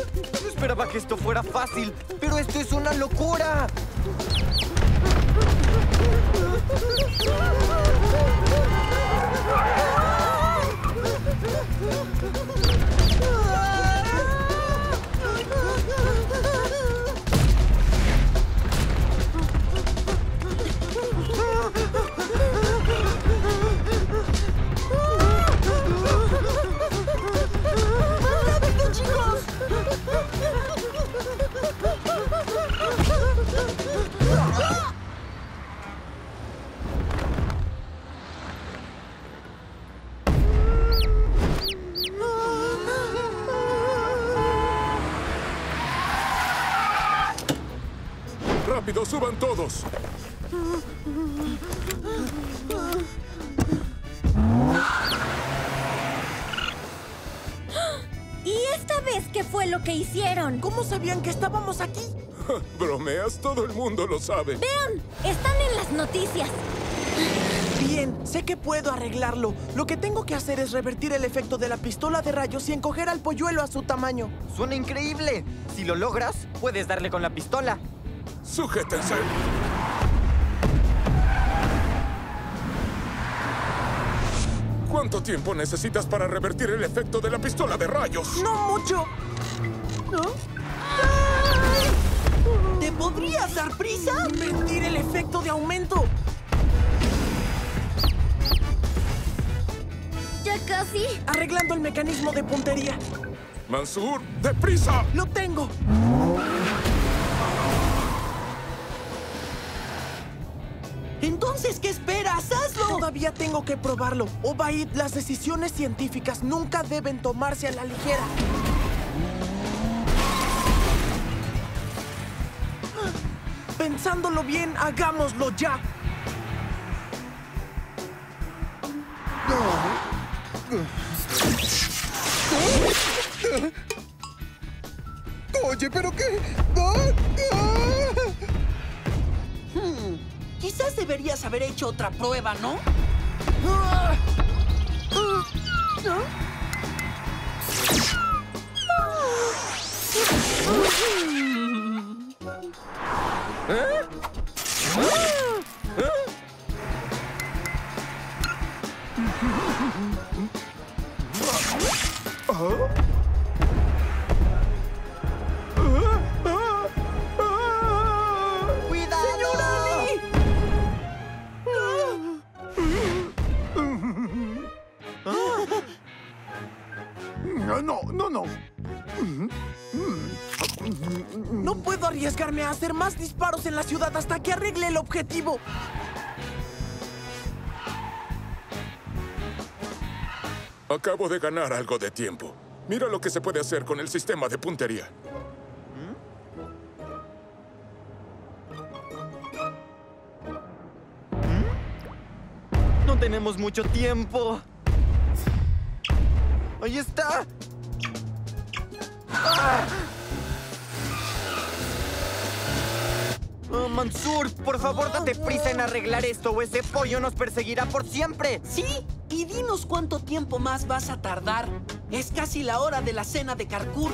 No esperaba que esto fuera fácil, pero esto es una locura. ¡Rápido, chicos! ¡Rápido, suban todos! ¿Y esta vez qué fue lo que hicieron? ¿Cómo sabían que estábamos aquí? ¿Bromeas? Todo el mundo lo sabe. ¡Vean! ¡Están en las noticias! Bien, sé que puedo arreglarlo. Lo que tengo que hacer es revertir el efecto de la pistola de rayos y encoger al polluelo a su tamaño. ¡Suena increíble! Si lo logras, puedes darle con la pistola. ¡Sujétense! ¿Cuánto tiempo necesitas para revertir el efecto de la pistola de rayos? ¡No mucho! ¿No? ¿Te podrías dar prisa? ¡Revertir el efecto de aumento! ¿Ya casi? Arreglando el mecanismo de puntería. ¡Mansour, deprisa! ¡Lo tengo! Entonces, ¿qué esperas? ¡Hazlo! Todavía tengo que probarlo. Obaid, las decisiones científicas nunca deben tomarse a la ligera. Pensándolo bien, hagámoslo ya. Oye, ¿pero qué? Quizás deberías haber hecho otra prueba, ¿no? No puedo arriesgarme a hacer más disparos en la ciudad hasta que arregle el objetivo. Acabo de ganar algo de tiempo. Mira lo que se puede hacer con el sistema de puntería. No tenemos mucho tiempo. ¡Ahí está! ¡Ah! Mansour, por favor, date prisa en arreglar esto o ese pollo nos perseguirá por siempre. Sí, y dinos cuánto tiempo más vas a tardar. Es casi la hora de la cena de Carcour.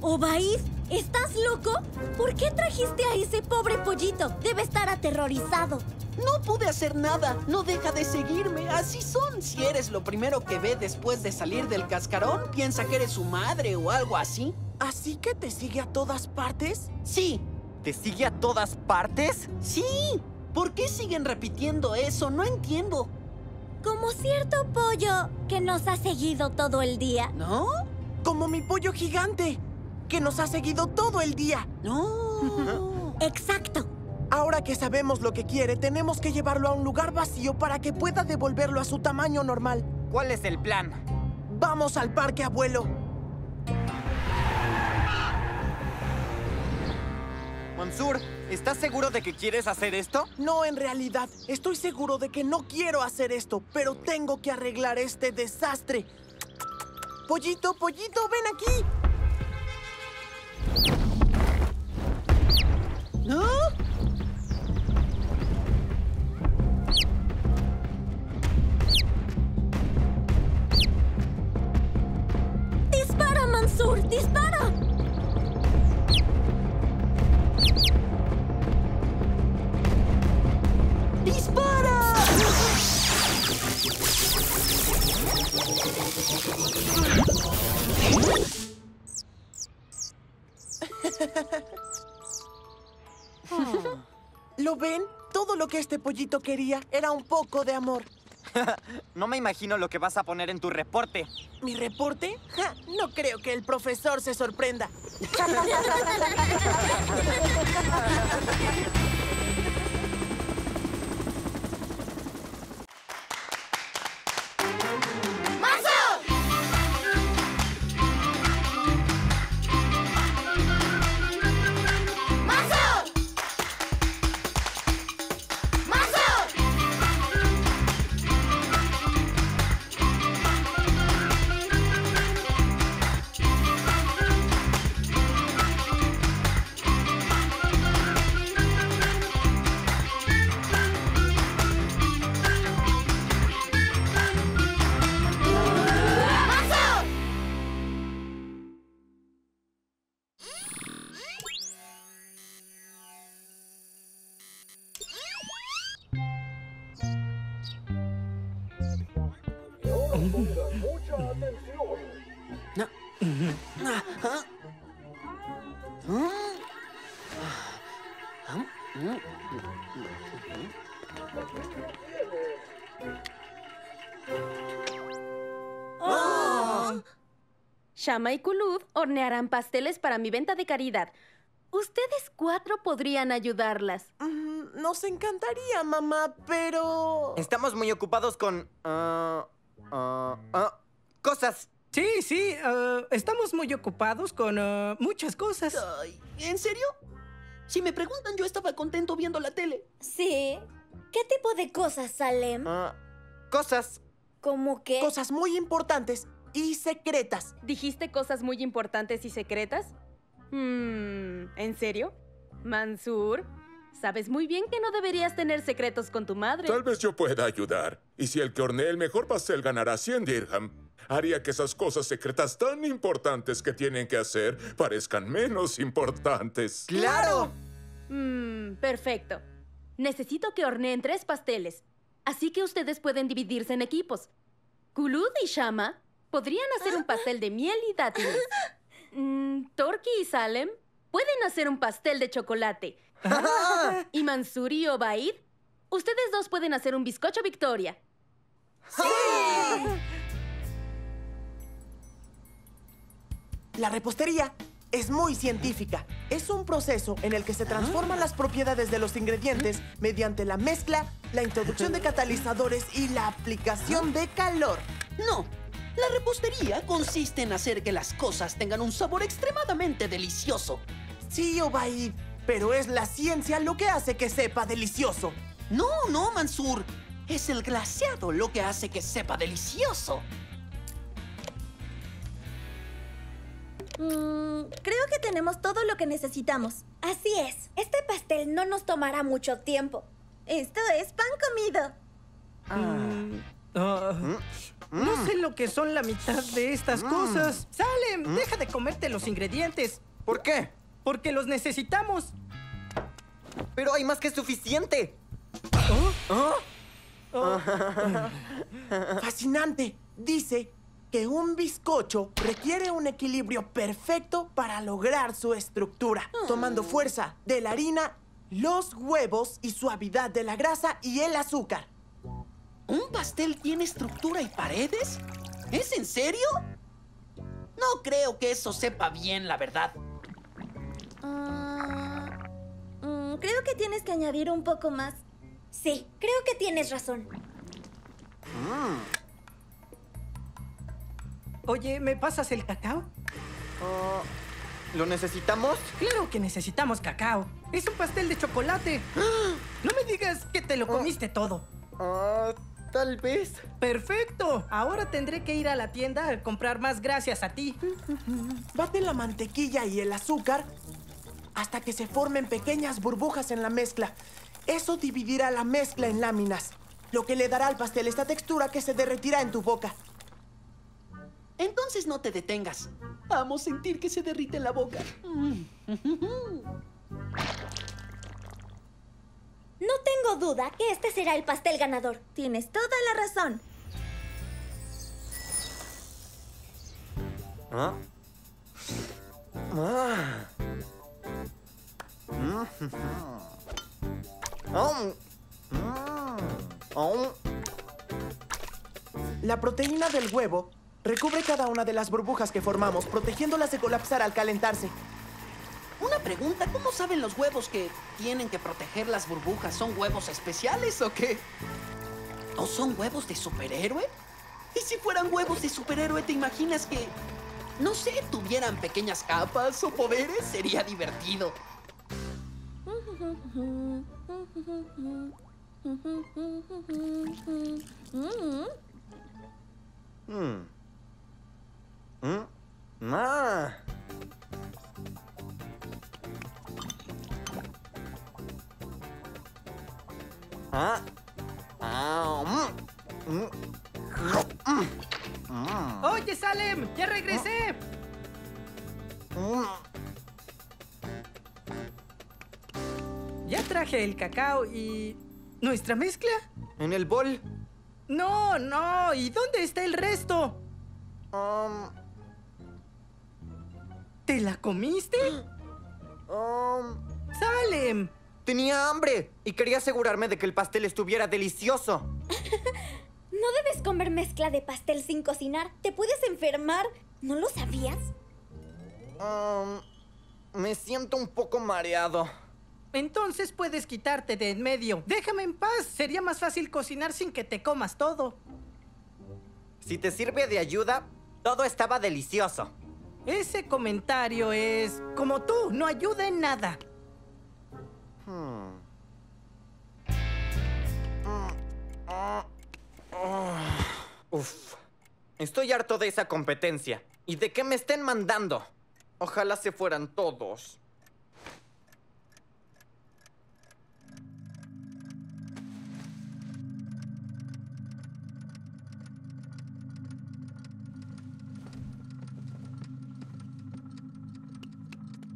Obaid, ¿estás loco? ¿Por qué trajiste a ese pobre pollito? Debe estar aterrorizado. No pude hacer nada. No deja de seguirme. Así son. Si eres lo primero que ve después de salir del cascarón, piensa que eres su madre o algo así. ¿Así que te sigue a todas partes? Sí. ¿Te sigue a todas partes? Sí. ¿Por qué siguen repitiendo eso? No entiendo. Como cierto pollo que nos ha seguido todo el día. ¿No? Como mi pollo gigante, que nos ha seguido todo el día. No. Exacto. Ahora que sabemos lo que quiere, tenemos que llevarlo a un lugar vacío para que pueda devolverlo a su tamaño normal. ¿Cuál es el plan? Vamos al parque, abuelo. Mansour, ¿estás seguro de que quieres hacer esto? No, en realidad. Estoy seguro de que no quiero hacer esto, pero tengo que arreglar este desastre. Pollito, pollito, ven aquí. ¿No? ¡Dispara, Mansour! ¡Dispara! ¡Dispara! ¿Lo ven? Todo lo que este pollito quería era un poco de amor. No me imagino lo que vas a poner en tu reporte. ¿Mi reporte? Ja, no creo que el profesor se sorprenda. Shama y Kulud hornearán pasteles para mi venta de caridad. Ustedes cuatro podrían ayudarlas. Nos encantaría, mamá, pero... Estamos muy ocupados con... cosas. Sí. Estamos muy ocupados con muchas cosas. Ay, ¿en serio? Si me preguntan, yo estaba contento viendo la tele. Sí. ¿Qué tipo de cosas, Salem? Cosas. ¿Cómo qué? Cosas muy importantes. y secretas. ¿Dijiste cosas muy importantes y secretas? ¿En serio? Mansour, sabes muy bien que no deberías tener secretos con tu madre. Tal vez yo pueda ayudar. Y si el que hornee el mejor pastel ganará 100 dirham, haría que esas cosas secretas tan importantes que tienen que hacer parezcan menos importantes. ¡Claro! Perfecto. Necesito que horneen 3 pasteles. Así que ustedes pueden dividirse en equipos. Kulud y Shama podrían hacer un pastel de miel y dátiles. Turki y Salem pueden hacer un pastel de chocolate. Y Mansour y Obaid, ustedes dos pueden hacer un bizcocho Victoria. ¡Sí! La repostería es muy científica. Es un proceso en el que se transforman las propiedades de los ingredientes mediante la mezcla, la introducción de catalizadores y la aplicación de calor. ¡No! La repostería consiste en hacer que las cosas tengan un sabor extremadamente delicioso. Sí, Obaid, pero es la ciencia lo que hace que sepa delicioso. No, no, Mansour. Es el glaseado lo que hace que sepa delicioso. Creo que tenemos todo lo que necesitamos. Así es. Este pastel no nos tomará mucho tiempo. Esto es pan comido. No sé lo que son la mitad de estas cosas. ¡Salem! Deja de comerte los ingredientes. ¿Por qué? Porque los necesitamos. Pero hay más que suficiente. Fascinante. Dice que un bizcocho requiere un equilibrio perfecto para lograr su estructura, tomando fuerza de la harina, los huevos y suavidad de la grasa y el azúcar. ¿Un pastel tiene estructura y paredes? ¿Es en serio? No creo que eso sepa bien, la verdad. Creo que tienes que añadir un poco más. Sí, creo que tienes razón. Oye, ¿me pasas el cacao? ¿Lo necesitamos? Claro que necesitamos cacao. Es un pastel de chocolate. No me digas que te lo comiste todo. Tal vez. Perfecto. Ahora tendré que ir a la tienda a comprar más gracias a ti. Bate la mantequilla y el azúcar hasta que se formen pequeñas burbujas en la mezcla. Eso dividirá la mezcla en láminas, lo que le dará al pastel esta textura que se derretirá en tu boca. Entonces no te detengas. Amo sentir que se derrite en la boca. No tengo duda que este será el pastel ganador. Tienes toda la razón. La proteína del huevo recubre cada una de las burbujas que formamos, protegiéndolas de colapsar al calentarse. Una pregunta, ¿cómo saben los huevos que tienen que proteger las burbujas? ¿Son huevos especiales o qué? ¿O son huevos de superhéroe? ¿Y si fueran huevos de superhéroe, te imaginas que, no sé, tuvieran pequeñas capas o poderes? Sería divertido. ¡Oye, Salem! ¡Ya regresé! Ya traje el cacao y... ¿nuestra mezcla? ¿En el bol? ¡No, no! ¿Y dónde está el resto? ¿Te la comiste? ¡Salem! Tenía hambre y quería asegurarme de que el pastel estuviera delicioso. No debes comer mezcla de pastel sin cocinar. Te puedes enfermar. ¿No lo sabías? Me siento un poco mareado. Entonces puedes quitarte de en medio. Déjame en paz. Sería más fácil cocinar sin que te comas todo. Si te sirve de ayuda, todo estaba delicioso. Ese comentario es... como tú, no ayuda en nada. Estoy harto de esa competencia y de que me estén mandando. Ojalá se fueran todos.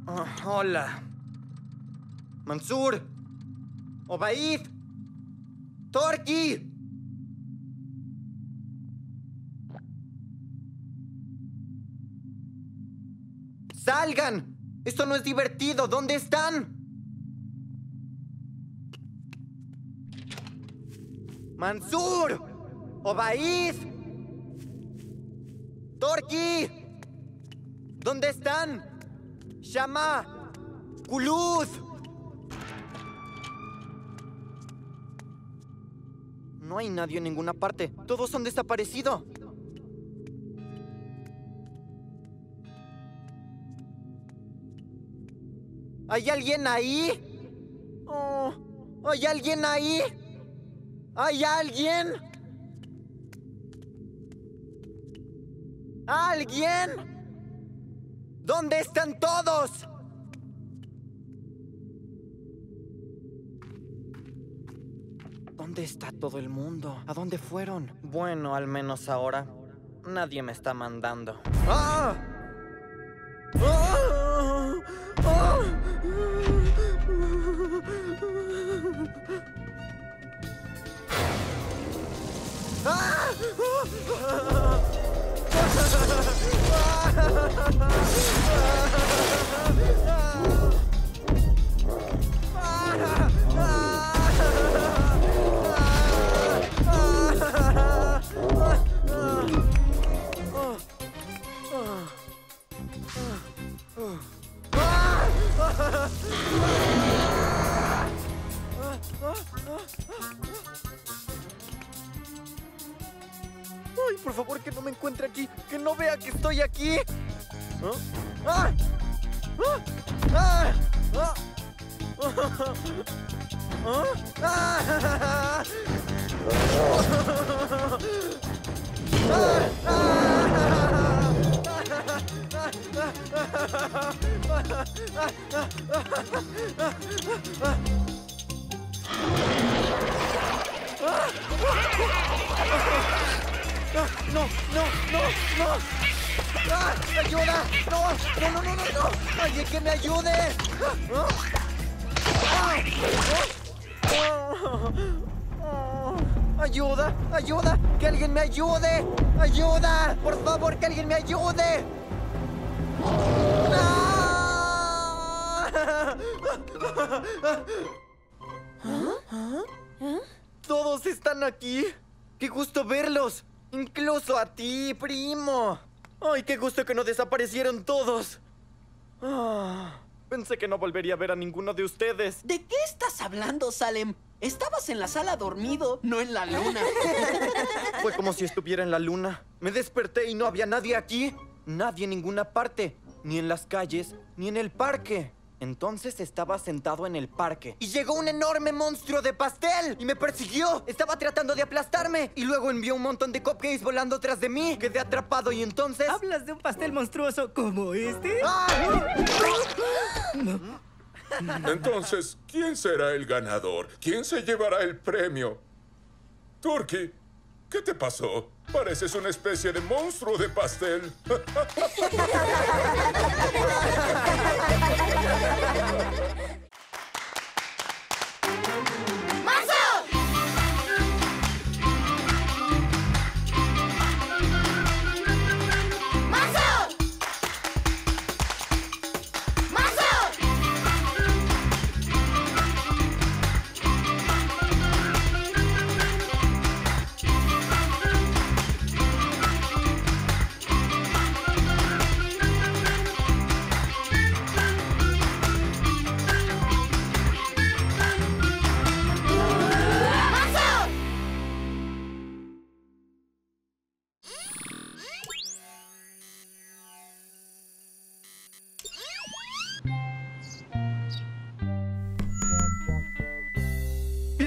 Oh, hola. Mansour. Obaid. Turki. ¡Salgan! ¡Esto no es divertido! ¿Dónde están? ¡Mansour! ¡Obaid! ¡Turki! ¿Dónde están? ¡Shama! ¡Kuluz! No hay nadie en ninguna parte. Todos han desaparecido. ¿Hay alguien ahí? Oh, ¿hay alguien ahí? ¿Hay alguien? ¿Alguien? ¿Dónde están todos? ¿Dónde está todo el mundo? ¿A dónde fueron? Bueno, al menos ahora nadie me está mandando. ¡Ah! ¡Ah! ¡Ah! Ay, por favor, que no me encuentre aquí, que no vea que estoy aquí. ¿Ah? ¡Ah! ¡Ah! ¡Ah! ¡Ah! ¡No! ¡No! ¡No! ¡No! ¡Ah! ¡Ayuda! ¡No! ¡No! ¡No! ¡No! ¡No! ¡Alguien que me ayude! ¡Ah! ¡Ah! ¡Ah! ¡Ah! ¡Ayuda! ¡Ayuda! ¡Que alguien me ayude! ¡Ayuda! ¡Por favor, que alguien me ayude! ¡Ah! ¡Todos están aquí! ¡Qué gusto verlos! ¡Incluso a ti, primo! ¡Ay, qué gusto que no desaparecieron todos! Oh, pensé que no volvería a ver a ninguno de ustedes. ¿De qué estás hablando, Salem? Estabas en la sala dormido, no en la luna. Fue como si estuviera en la luna. Me desperté y no había nadie aquí. Nadie en ninguna parte. Ni en las calles, ni en el parque. Entonces estaba sentado en el parque y llegó un enorme monstruo de pastel y me persiguió. Estaba tratando de aplastarme y luego envió un montón de cupcakes volando tras de mí. Quedé atrapado y entonces... ¿Hablas de un pastel monstruoso como este? ¡Ah! No. Entonces, ¿quién será el ganador? ¿Quién se llevará el premio? Turki, ¿qué te pasó? Pareces una especie de monstruo de pastel.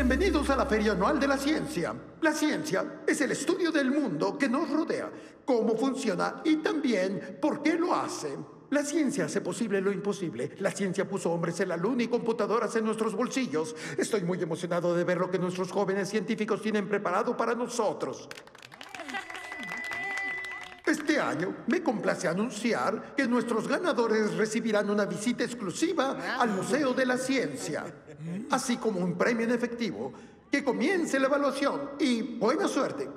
Bienvenidos a la Feria Anual de la Ciencia. La ciencia es el estudio del mundo que nos rodea, cómo funciona y también por qué lo hace. La ciencia hace posible lo imposible. La ciencia puso hombres en la luna y computadoras en nuestros bolsillos. Estoy muy emocionado de ver lo que nuestros jóvenes científicos tienen preparado para nosotros. Este año me complace anunciar que nuestros ganadores recibirán una visita exclusiva al Museo de la Ciencia, así como un premio en efectivo. Que comience la evaluación y buena suerte.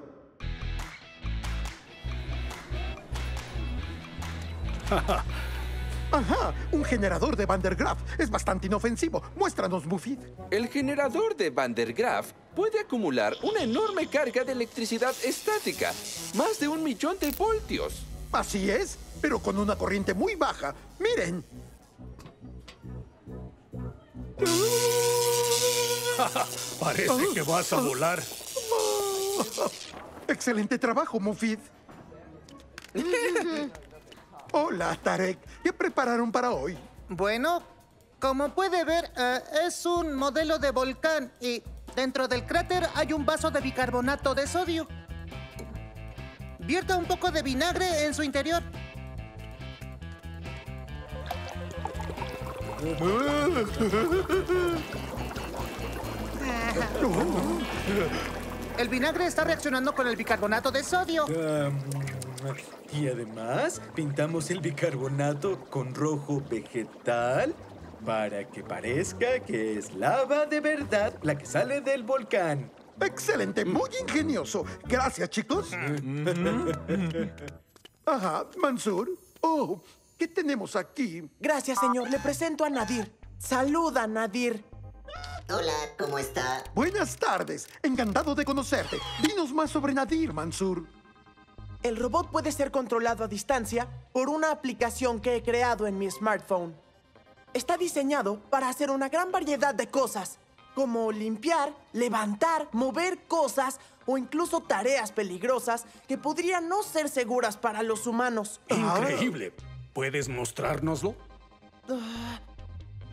Ajá, un generador de Van de Graaff. Es bastante inofensivo. Muéstranos, Muffit. El generador de Van de Graaff puede acumular una enorme carga de electricidad estática. Más de 1.000.000 de voltios. Así es, pero con una corriente muy baja. ¡Miren! Parece que vas a volar. Excelente trabajo, Muffit. Hola, Tarek. ¿Qué prepararon para hoy? Bueno, como puede ver, es un modelo de volcán y dentro del cráter hay un vaso de bicarbonato de sodio. Vierta un poco de vinagre en su interior. El vinagre está reaccionando con el bicarbonato de sodio. Y además, pintamos el bicarbonato con rojo vegetal para que parezca que es lava de verdad la que sale del volcán. ¡Excelente! ¡Muy ingenioso! ¡Gracias, chicos! Ajá, Mansour. Oh, ¿qué tenemos aquí? Gracias, señor. Le presento a Nadir. ¡Saluda, Nadir! Hola, ¿cómo está? Buenas tardes. Encantado de conocerte. Dinos más sobre Nadir, Mansour. El robot puede ser controlado a distancia por una aplicación que he creado en mi smartphone. Está diseñado para hacer una gran variedad de cosas, como limpiar, levantar, mover cosas o incluso tareas peligrosas que podrían no ser seguras para los humanos. ¡Increíble! ¿Puedes mostrárnoslo?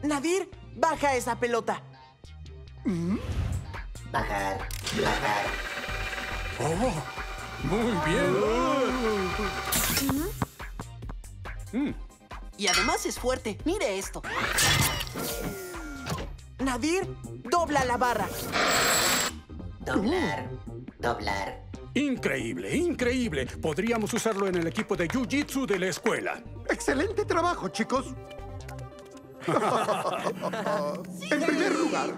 Nadir, baja esa pelota. Bajar, bajar. ¡Oh! ¡Muy bien! Y además es fuerte. ¡Mire esto! Nadir, dobla la barra. Doblar, doblar. ¡Increíble, increíble! Podríamos usarlo en el equipo de Jiu-Jitsu de la escuela. ¡Excelente trabajo, chicos! En primer lugar,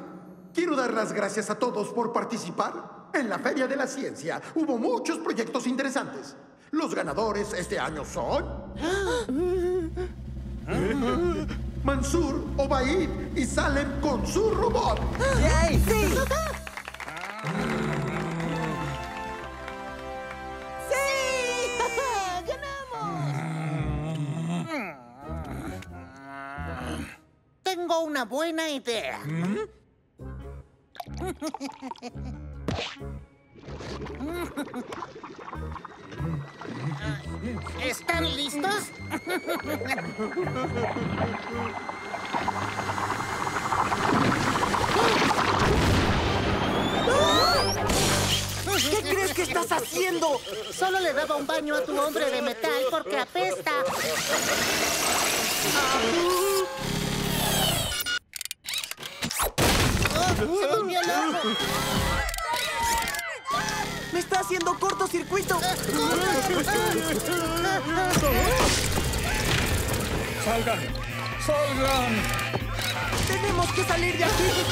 quiero dar las gracias a todos por participar. En la Feria de la Ciencia hubo muchos proyectos interesantes. Los ganadores este año son... Mansour, Obaid y Salem con su robot. ¡Yay! ¡Sí! ¡Sí! ¡Ganamos! Tengo una buena idea. ¿Están listos? ¿Qué crees que estás haciendo? Solo le daba un baño a tu hombre de metal porque apesta. ¡Se volvió loco! ¡Me está haciendo cortocircuito! ¡Salgan! ¡Salgan! ¡Tenemos que salir de aquí!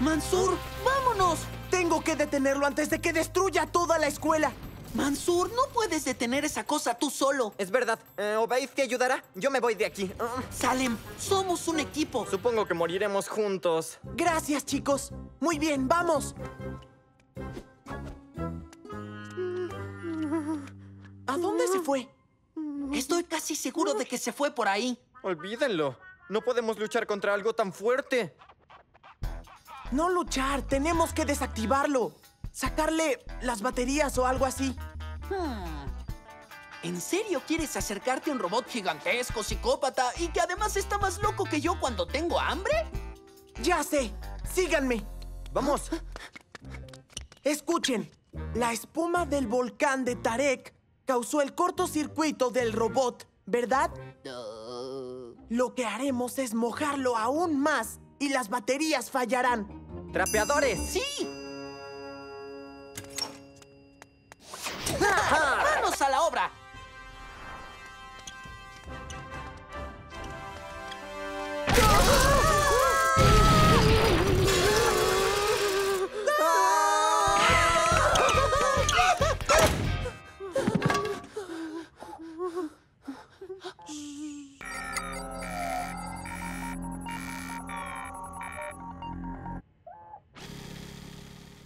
¡Mansour, vámonos! Tengo que detenerlo antes de que destruya toda la escuela. Mansour, no puedes detener esa cosa tú solo. Es verdad. Obaid te ayudará. Yo me voy de aquí. Salem, somos un equipo. Supongo que moriremos juntos. Gracias, chicos. Muy bien, vamos. ¿A dónde se fue? Estoy casi seguro de que se fue por ahí. Olvídenlo. No podemos luchar contra algo tan fuerte. No luchar, tenemos que desactivarlo. Sacarle las baterías o algo así. ¿En serio quieres acercarte a un robot gigantesco, psicópata y que además está más loco que yo cuando tengo hambre? Ya sé. Síganme. Vamos. Escuchen. La espuma del volcán de Tarek causó el cortocircuito del robot, ¿verdad? Lo que haremos es mojarlo aún más y las baterías fallarán. ¡Trapeadores! ¡Sí! ¡Manos a la obra!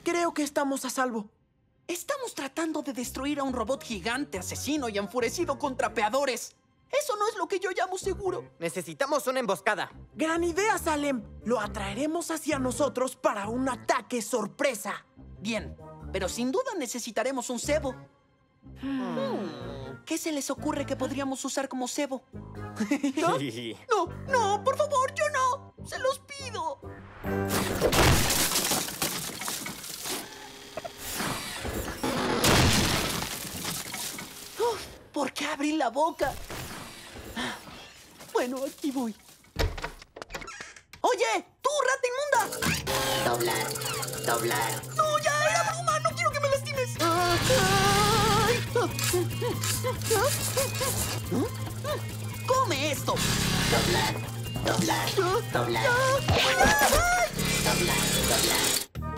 Creo que estamos a salvo. Estamos tratando de destruir a un robot gigante, asesino y enfurecido con trapeadores. Eso no es lo que yo llamo seguro. Necesitamos una emboscada. Gran idea, Salem. Lo atraeremos hacia nosotros para un ataque sorpresa. Bien, pero sin duda necesitaremos un cebo. ¿Qué se les ocurre que podríamos usar como cebo? ¿No? No, por favor, yo no. Se los pido. ¿Por qué abrí la boca? Bueno, aquí voy. ¡Oye! ¡Tú, rata inmunda! Doblar. ¡No, ya! ¡Era broma! ¡No quiero que me lastimes! ¡Come esto! Doblar.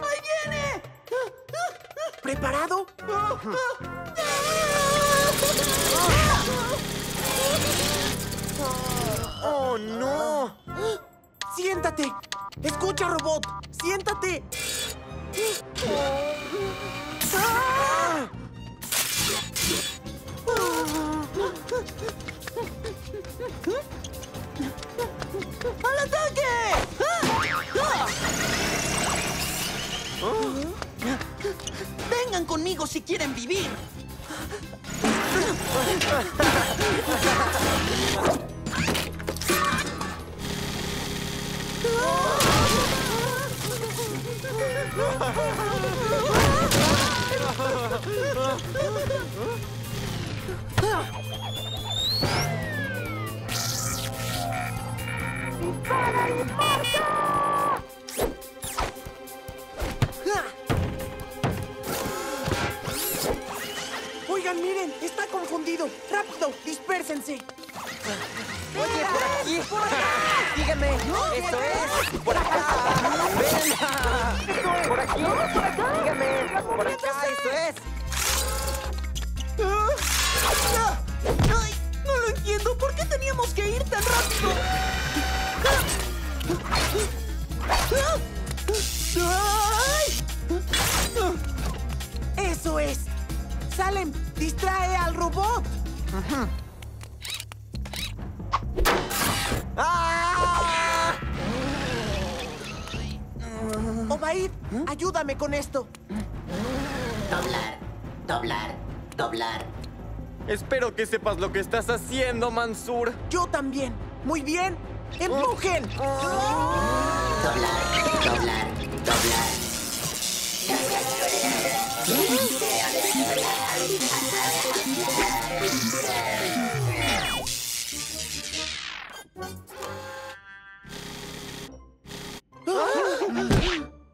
¡Ahí viene! ¿Preparado? ¡Oh, no! ¡Siéntate! ¡Escucha, robot! ¡Siéntate! ¡Al ataque! ¡Vengan conmigo si quieren vivir! ¡Dispara y mata! Oigan, miren, está confundido. ¡Rápido, dispérsense! ¡Oye, por aquí! ¡Por acá! ¡Dígame! ¡Eso es! ¡Por acá! ¡Venga! ¡Por aquí! ¡Por acá! ¡Dígame! ¡Por acá! ¡Eso es! ¡Ay! No lo entiendo. ¿Por qué teníamos que ir tan rápido? ¡Eso es! ¡Salem! ¡Distrae al robot! Ajá. ¡Ah! Obaid, ayúdame con esto. Doblar. Espero que sepas lo que estás haciendo, Mansour. Yo también. Muy bien. ¡Empujen! Doblar.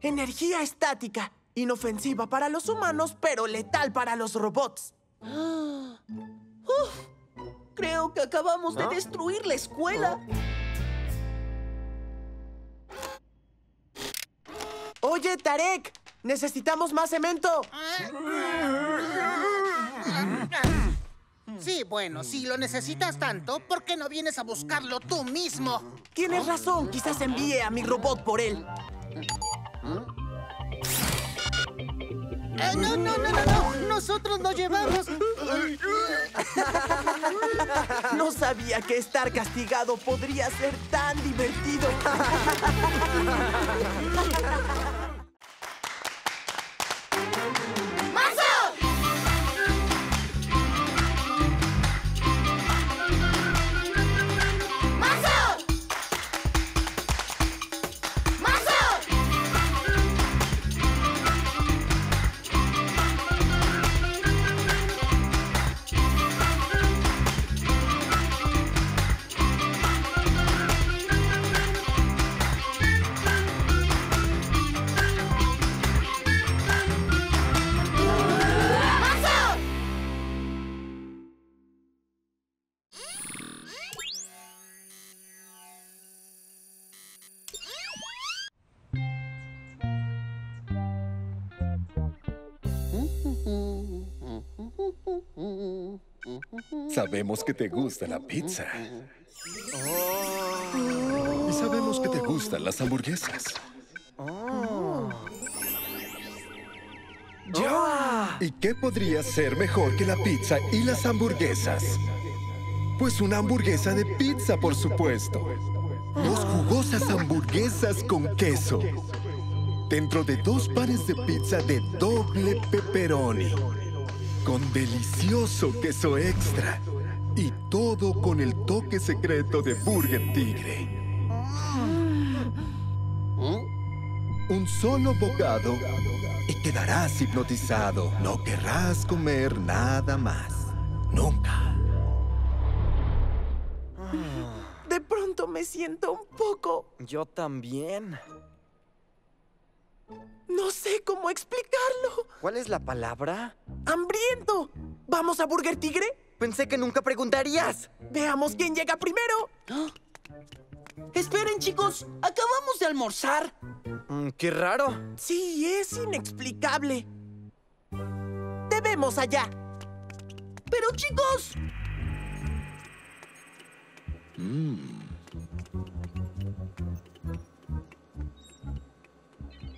Energía estática, inofensiva para los humanos, pero letal para los robots. Creo que acabamos de destruir la escuela. Oye, Tarek, necesitamos más cemento. Sí, bueno, si lo necesitas tanto, ¿por qué no vienes a buscarlo tú mismo? Tienes razón, quizás envíe a mi robot por él. No. Nosotros lo llevamos. No sabía que estar castigado podría ser tan divertido. Sabemos que te gusta la pizza. Oh. Y sabemos que te gustan las hamburguesas. Oh. ¡Ya! ¿Y qué podría ser mejor que la pizza y las hamburguesas? Pues una hamburguesa de pizza, por supuesto. Dos jugosas hamburguesas con queso. Dentro de dos panes de pizza de doble pepperoni. Con delicioso queso extra. Y todo con el toque secreto de Burger Tigre. Un solo bocado y quedarás hipnotizado. No querrás comer nada más. Nunca. De pronto me siento un poco... Yo también. No sé cómo explicarlo. ¿Cuál es la palabra? ¡Hambriento! ¿Vamos a Burger Tigre? Pensé que nunca preguntarías. Veamos quién llega primero. ¿Ah? Esperen, chicos. Acabamos de almorzar. Qué raro. Sí, es inexplicable. Te vemos allá. Pero, chicos...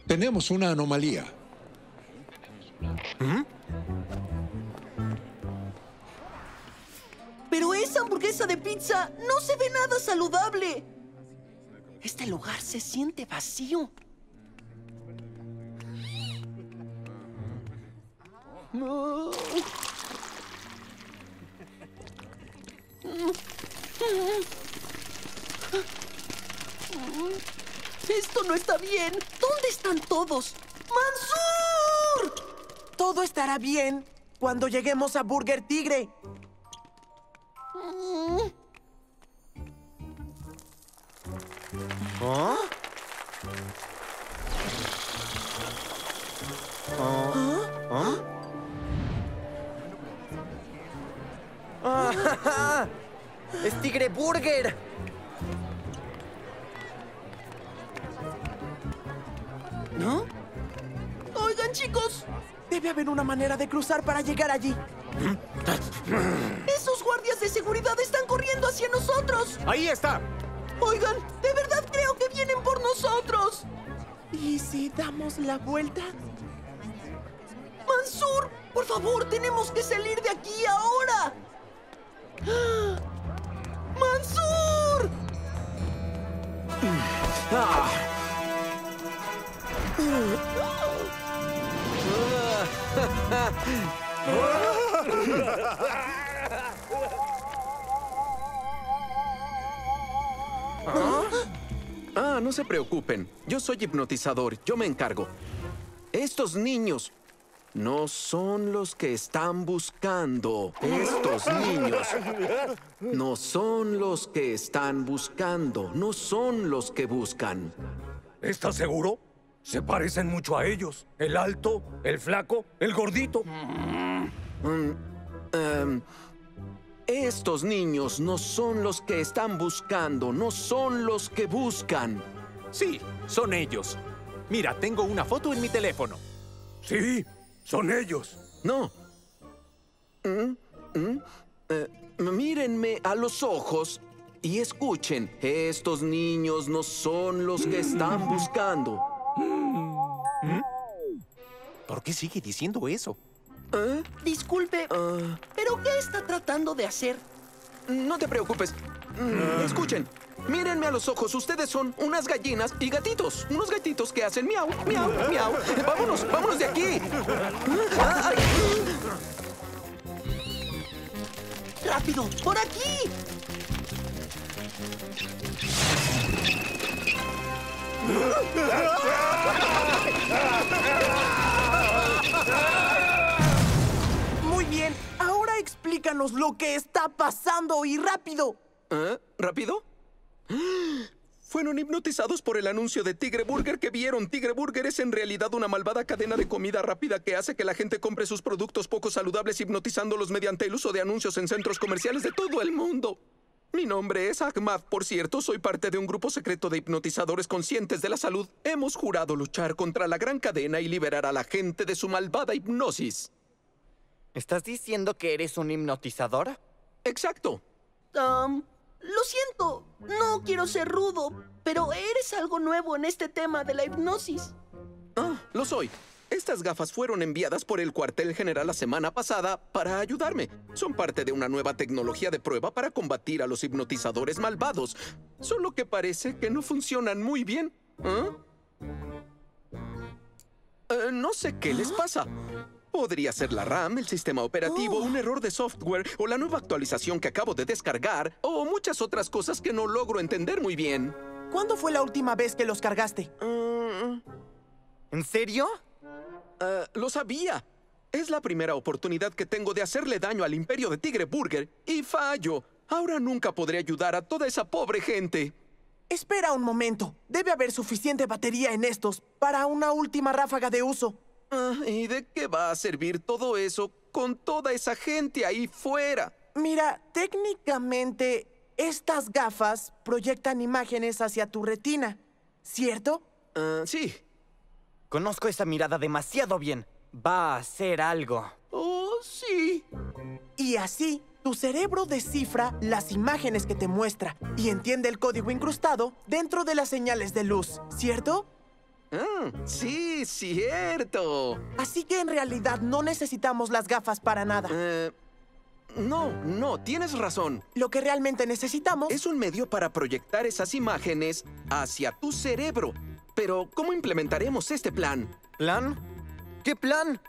Tenemos una anomalía. Pero esa hamburguesa de pizza no se ve nada saludable. Este lugar se siente vacío. ¡Esto no está bien! ¿Dónde están todos? ¡Mansour! Todo estará bien cuando lleguemos a Burger Tigre. ¿Ah? ¿Ah? ¿Ah? ¡Es Tigre Burger! ¿No? Oigan, chicos, debe haber una manera de cruzar para llegar allí. ¡Esos guardias de seguridad están corriendo hacia nosotros! ¡Ahí está! Oigan, de verdad creo que vienen por nosotros. ¿Y si damos la vuelta? ¡Mansour! ¡Por favor, tenemos que salir de aquí ahora! ¡Mansour! No se preocupen. Yo soy hipnotizador. Yo me encargo. Estos niños no son los que están buscando. Estos niños no son los que están buscando. No son los que buscan. ¿Estás seguro? Se parecen mucho a ellos. El alto, el flaco, el gordito. Estos niños no son los que están buscando. No son los que buscan. Sí, son ellos. Mira, tengo una foto en mi teléfono. Sí, son ellos. No. Mírenme a los ojos y escuchen. Estos niños no son los que están buscando. ¿Por qué sigue diciendo eso? Disculpe, ¿pero qué está tratando de hacer? No te preocupes. Escuchen. Mírenme a los ojos. Ustedes son unas gallinas y gatitos. Unos gatitos que hacen miau, miau, miau. ¡Vámonos! ¡Vámonos de aquí! ¡Rápido! ¡Por aquí! Muy bien. Ahora explícanos lo que está pasando y rápido. ¿Ah? ¿Rápido? Fueron hipnotizados por el anuncio de Tigre Burger que vieron. Tigre Burger es en realidad una malvada cadena de comida rápida que hace que la gente compre sus productos poco saludables hipnotizándolos mediante el uso de anuncios en centros comerciales de todo el mundo. Mi nombre es Ahmad. Por cierto, soy parte de un grupo secreto de hipnotizadores conscientes de la salud. Hemos jurado luchar contra la gran cadena y liberar a la gente de su malvada hipnosis. ¿Estás diciendo que eres un hipnotizador? Exacto. Lo siento, no quiero ser rudo, pero eres algo nuevo en este tema de la hipnosis. Ah, lo soy. Estas gafas fueron enviadas por el cuartel general la semana pasada para ayudarme. Son parte de una nueva tecnología de prueba para combatir a los hipnotizadores malvados. Solo que parece que no funcionan muy bien. ¿Ah? No sé qué les pasa. Podría ser la RAM, el sistema operativo, un error de software, o la nueva actualización que acabo de descargar, o muchas otras cosas que no logro entender muy bien. ¿Cuándo fue la última vez que los cargaste? ¿En serio? Lo sabía. Es la primera oportunidad que tengo de hacerle daño al imperio de Tigre Burger, y fallo. Ahora nunca podré ayudar a toda esa pobre gente. Espera un momento. Debe haber suficiente batería en estos para una última ráfaga de uso. ¿Y de qué va a servir todo eso con toda esa gente ahí fuera? Mira, técnicamente, estas gafas proyectan imágenes hacia tu retina, ¿cierto? Sí. Conozco esa mirada demasiado bien. Va a hacer algo. Oh, sí. Y así, tu cerebro descifra las imágenes que te muestra y entiende el código incrustado dentro de las señales de luz, ¿cierto? Sí, cierto. Así que en realidad no necesitamos las gafas para nada. No, tienes razón. Lo que realmente necesitamos es un medio para proyectar esas imágenes hacia tu cerebro. Pero, ¿cómo implementaremos este plan? ¿Plan? ¿Qué plan?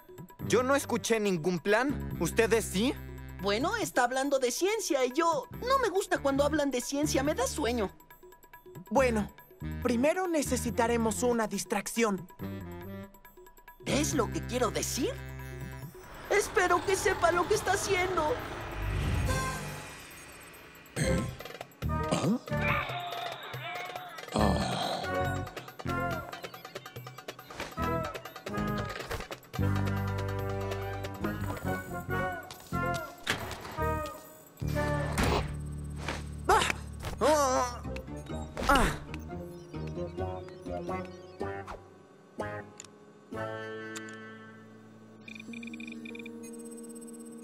Yo no escuché ningún plan. ¿Ustedes sí? Bueno, está hablando de ciencia y yo... No me gusta cuando hablan de ciencia, me da sueño. Bueno... Primero necesitaremos una distracción. ¿Es lo que quiero decir? Espero que sepa lo que está haciendo.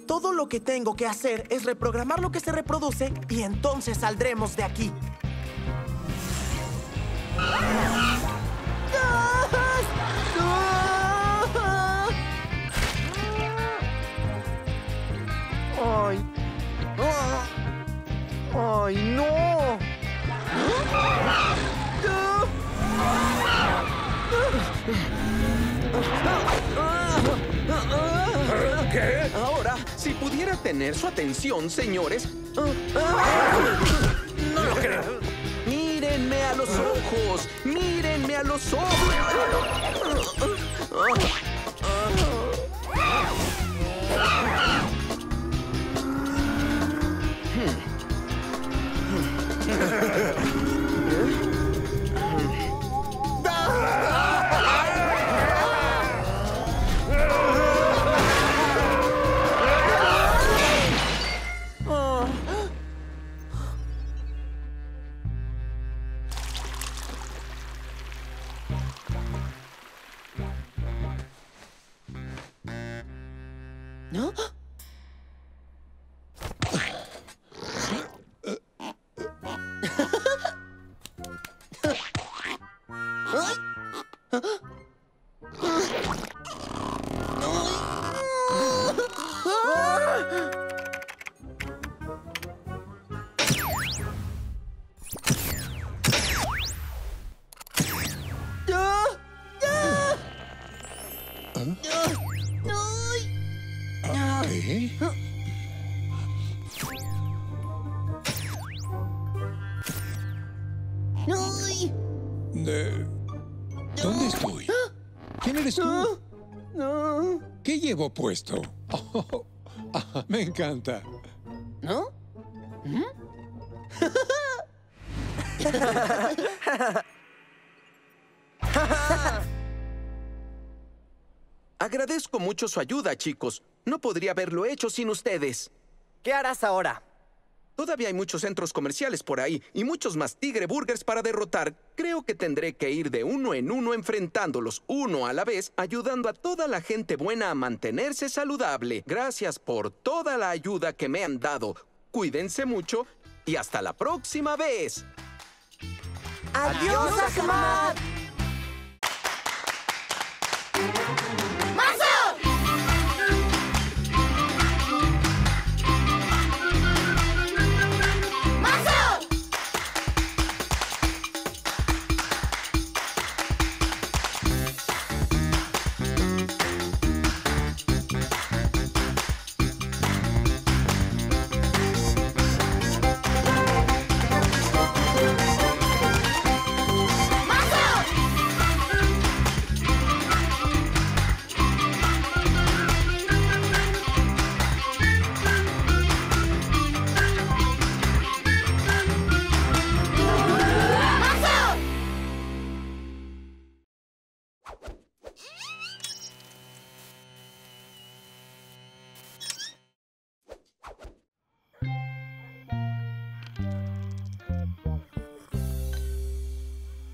Todo lo que tengo que hacer es reprogramar lo que se reproduce y entonces saldremos de aquí. ¡Ay, no! ¿Qué? Ahora, si pudiera tener su atención, señores. No lo creo. Mírenme a los ojos. Mírenme a los ojos. ¿Dónde estoy? ¿Quién eres tú? No. ¿Qué llevo puesto? Oh, me encanta. ¿No? ¿Mm? Agradezco mucho su ayuda, chicos. No podría haberlo hecho sin ustedes. ¿Qué harás ahora? Todavía hay muchos centros comerciales por ahí y muchos más Tigre Burgers para derrotar. Creo que tendré que ir de uno en uno enfrentándolos, uno a la vez, ayudando a toda la gente buena a mantenerse saludable. Gracias por toda la ayuda que me han dado. Cuídense mucho y hasta la próxima vez. ¡Adiós, Ahmad!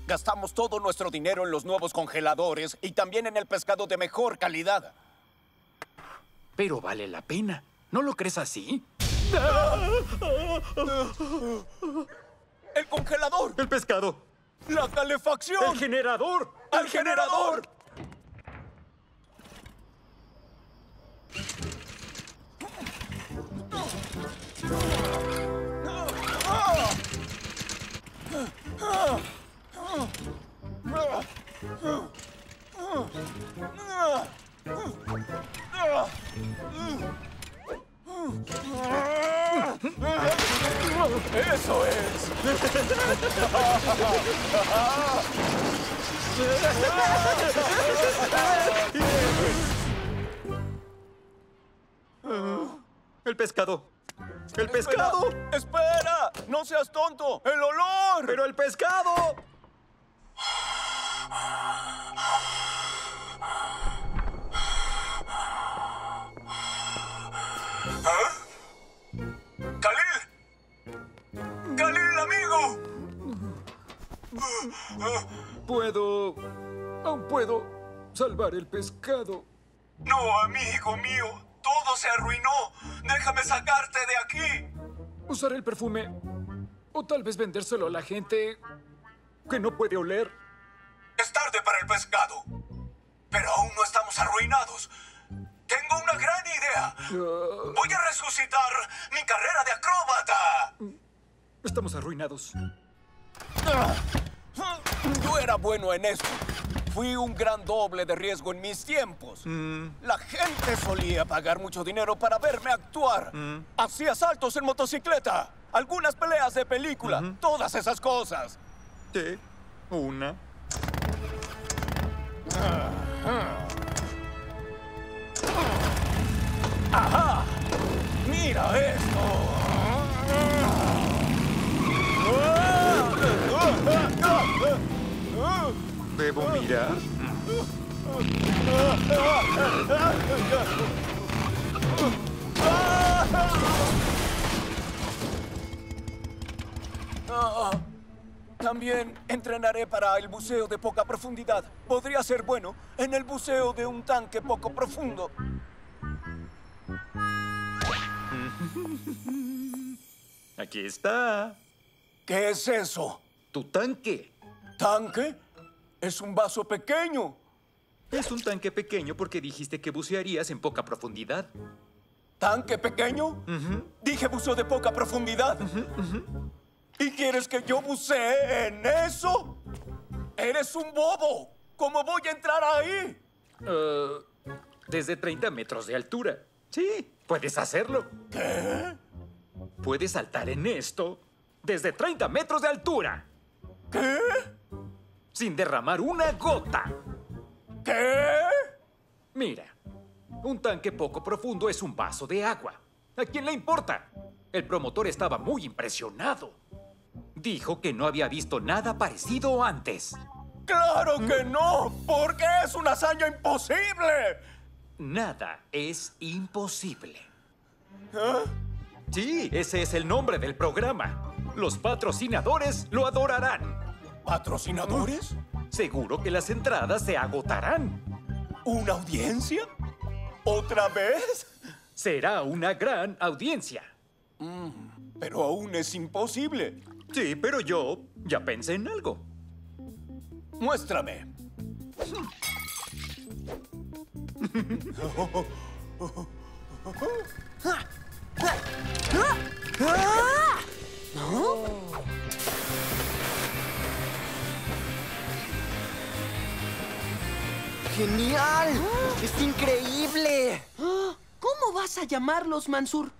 Gastamos todo nuestro dinero en los nuevos congeladores y también en el pescado de mejor calidad. Pero vale la pena. ¿No lo crees así? ¡El congelador! ¡El pescado! ¡La calefacción! ¡El generador! ¡El generador! ¡Eso es! ¡El pescado! ¡El pescado! ¡Espera! ¡Espera! ¡No seas tonto! ¡El olor! ¡Pero el pescado! ¿Ah? ¡Khalil! ¡Khalil, amigo! Puedo... aún puedo salvar el pescado. No, amigo mío. Todo se arruinó. Déjame sacarte de aquí. Usaré el perfume. O tal vez vendérselo a la gente que no puede oler. Es tarde para el pescado. Pero aún no estamos arruinados. Tengo una gran idea. Voy a resucitar mi carrera de acróbata. Estamos arruinados. Yo era bueno en esto. Fui un gran doble de riesgo en mis tiempos. La gente solía pagar mucho dinero para verme actuar. Hacía saltos en motocicleta. Algunas peleas de película. Todas esas cosas. ¿Qué? Una. ¡Ajá! ¡Mira esto! ¿Debo mirar? También entrenaré para el buceo de poca profundidad. Podría ser bueno en el buceo de un tanque poco profundo. Aquí está. ¿Qué es eso? Tu tanque. ¿Tanque? Es un vaso pequeño. Es un tanque pequeño porque dijiste que bucearías en poca profundidad. ¿Tanque pequeño? Dije buceo de poca profundidad. ¿Y quieres que yo bucee en eso? ¡Eres un bobo! ¿Cómo voy a entrar ahí? Desde 30 metros de altura. Sí, puedes hacerlo. ¿Qué? Puedes saltar en esto desde 30 metros de altura. ¿Qué? sin derramar una gota. ¿Qué? Mira, un tanque poco profundo es un vaso de agua. ¿A quién le importa? El promotor estaba muy impresionado. Dijo que no había visto nada parecido antes. ¡Claro que no! ¡Porque es una hazaña imposible! Nada es imposible. ¿Ah? Sí, ese es el nombre del programa. Los patrocinadores lo adorarán. ¿Patrocinadores? Seguro que las entradas se agotarán. ¿Una audiencia? ¿Otra vez? Será una gran audiencia. Pero aún es imposible. Sí, pero yo ya pensé en algo. Muéstrame. ¿No? ¡Genial! ¡Es increíble! ¿Cómo vas a llamarlos, Mansour?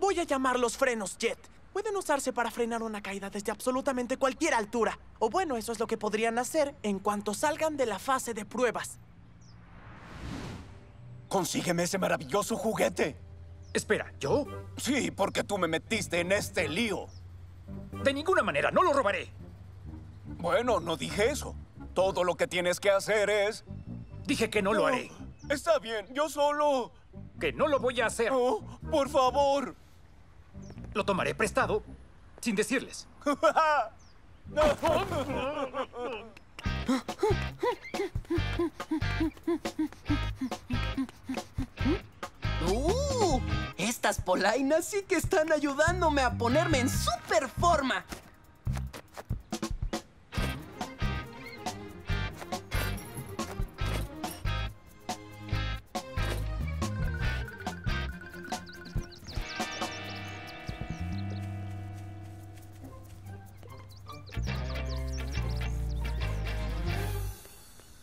Voy a llamarlos frenos jet. Pueden usarse para frenar una caída desde absolutamente cualquier altura. O bueno, eso es lo que podrían hacer en cuanto salgan de la fase de pruebas. ¡Consígueme ese maravilloso juguete! Espera, ¿yo? Sí, porque tú me metiste en este lío. De ninguna manera, no lo robaré. Bueno, no dije eso. Todo lo que tienes que hacer es... Dije que no lo haré. Está bien, yo solo... Que no lo voy a hacer. Oh, por favor. Lo tomaré prestado, sin decirles. Estas polainas sí que están ayudándome a ponerme en super forma.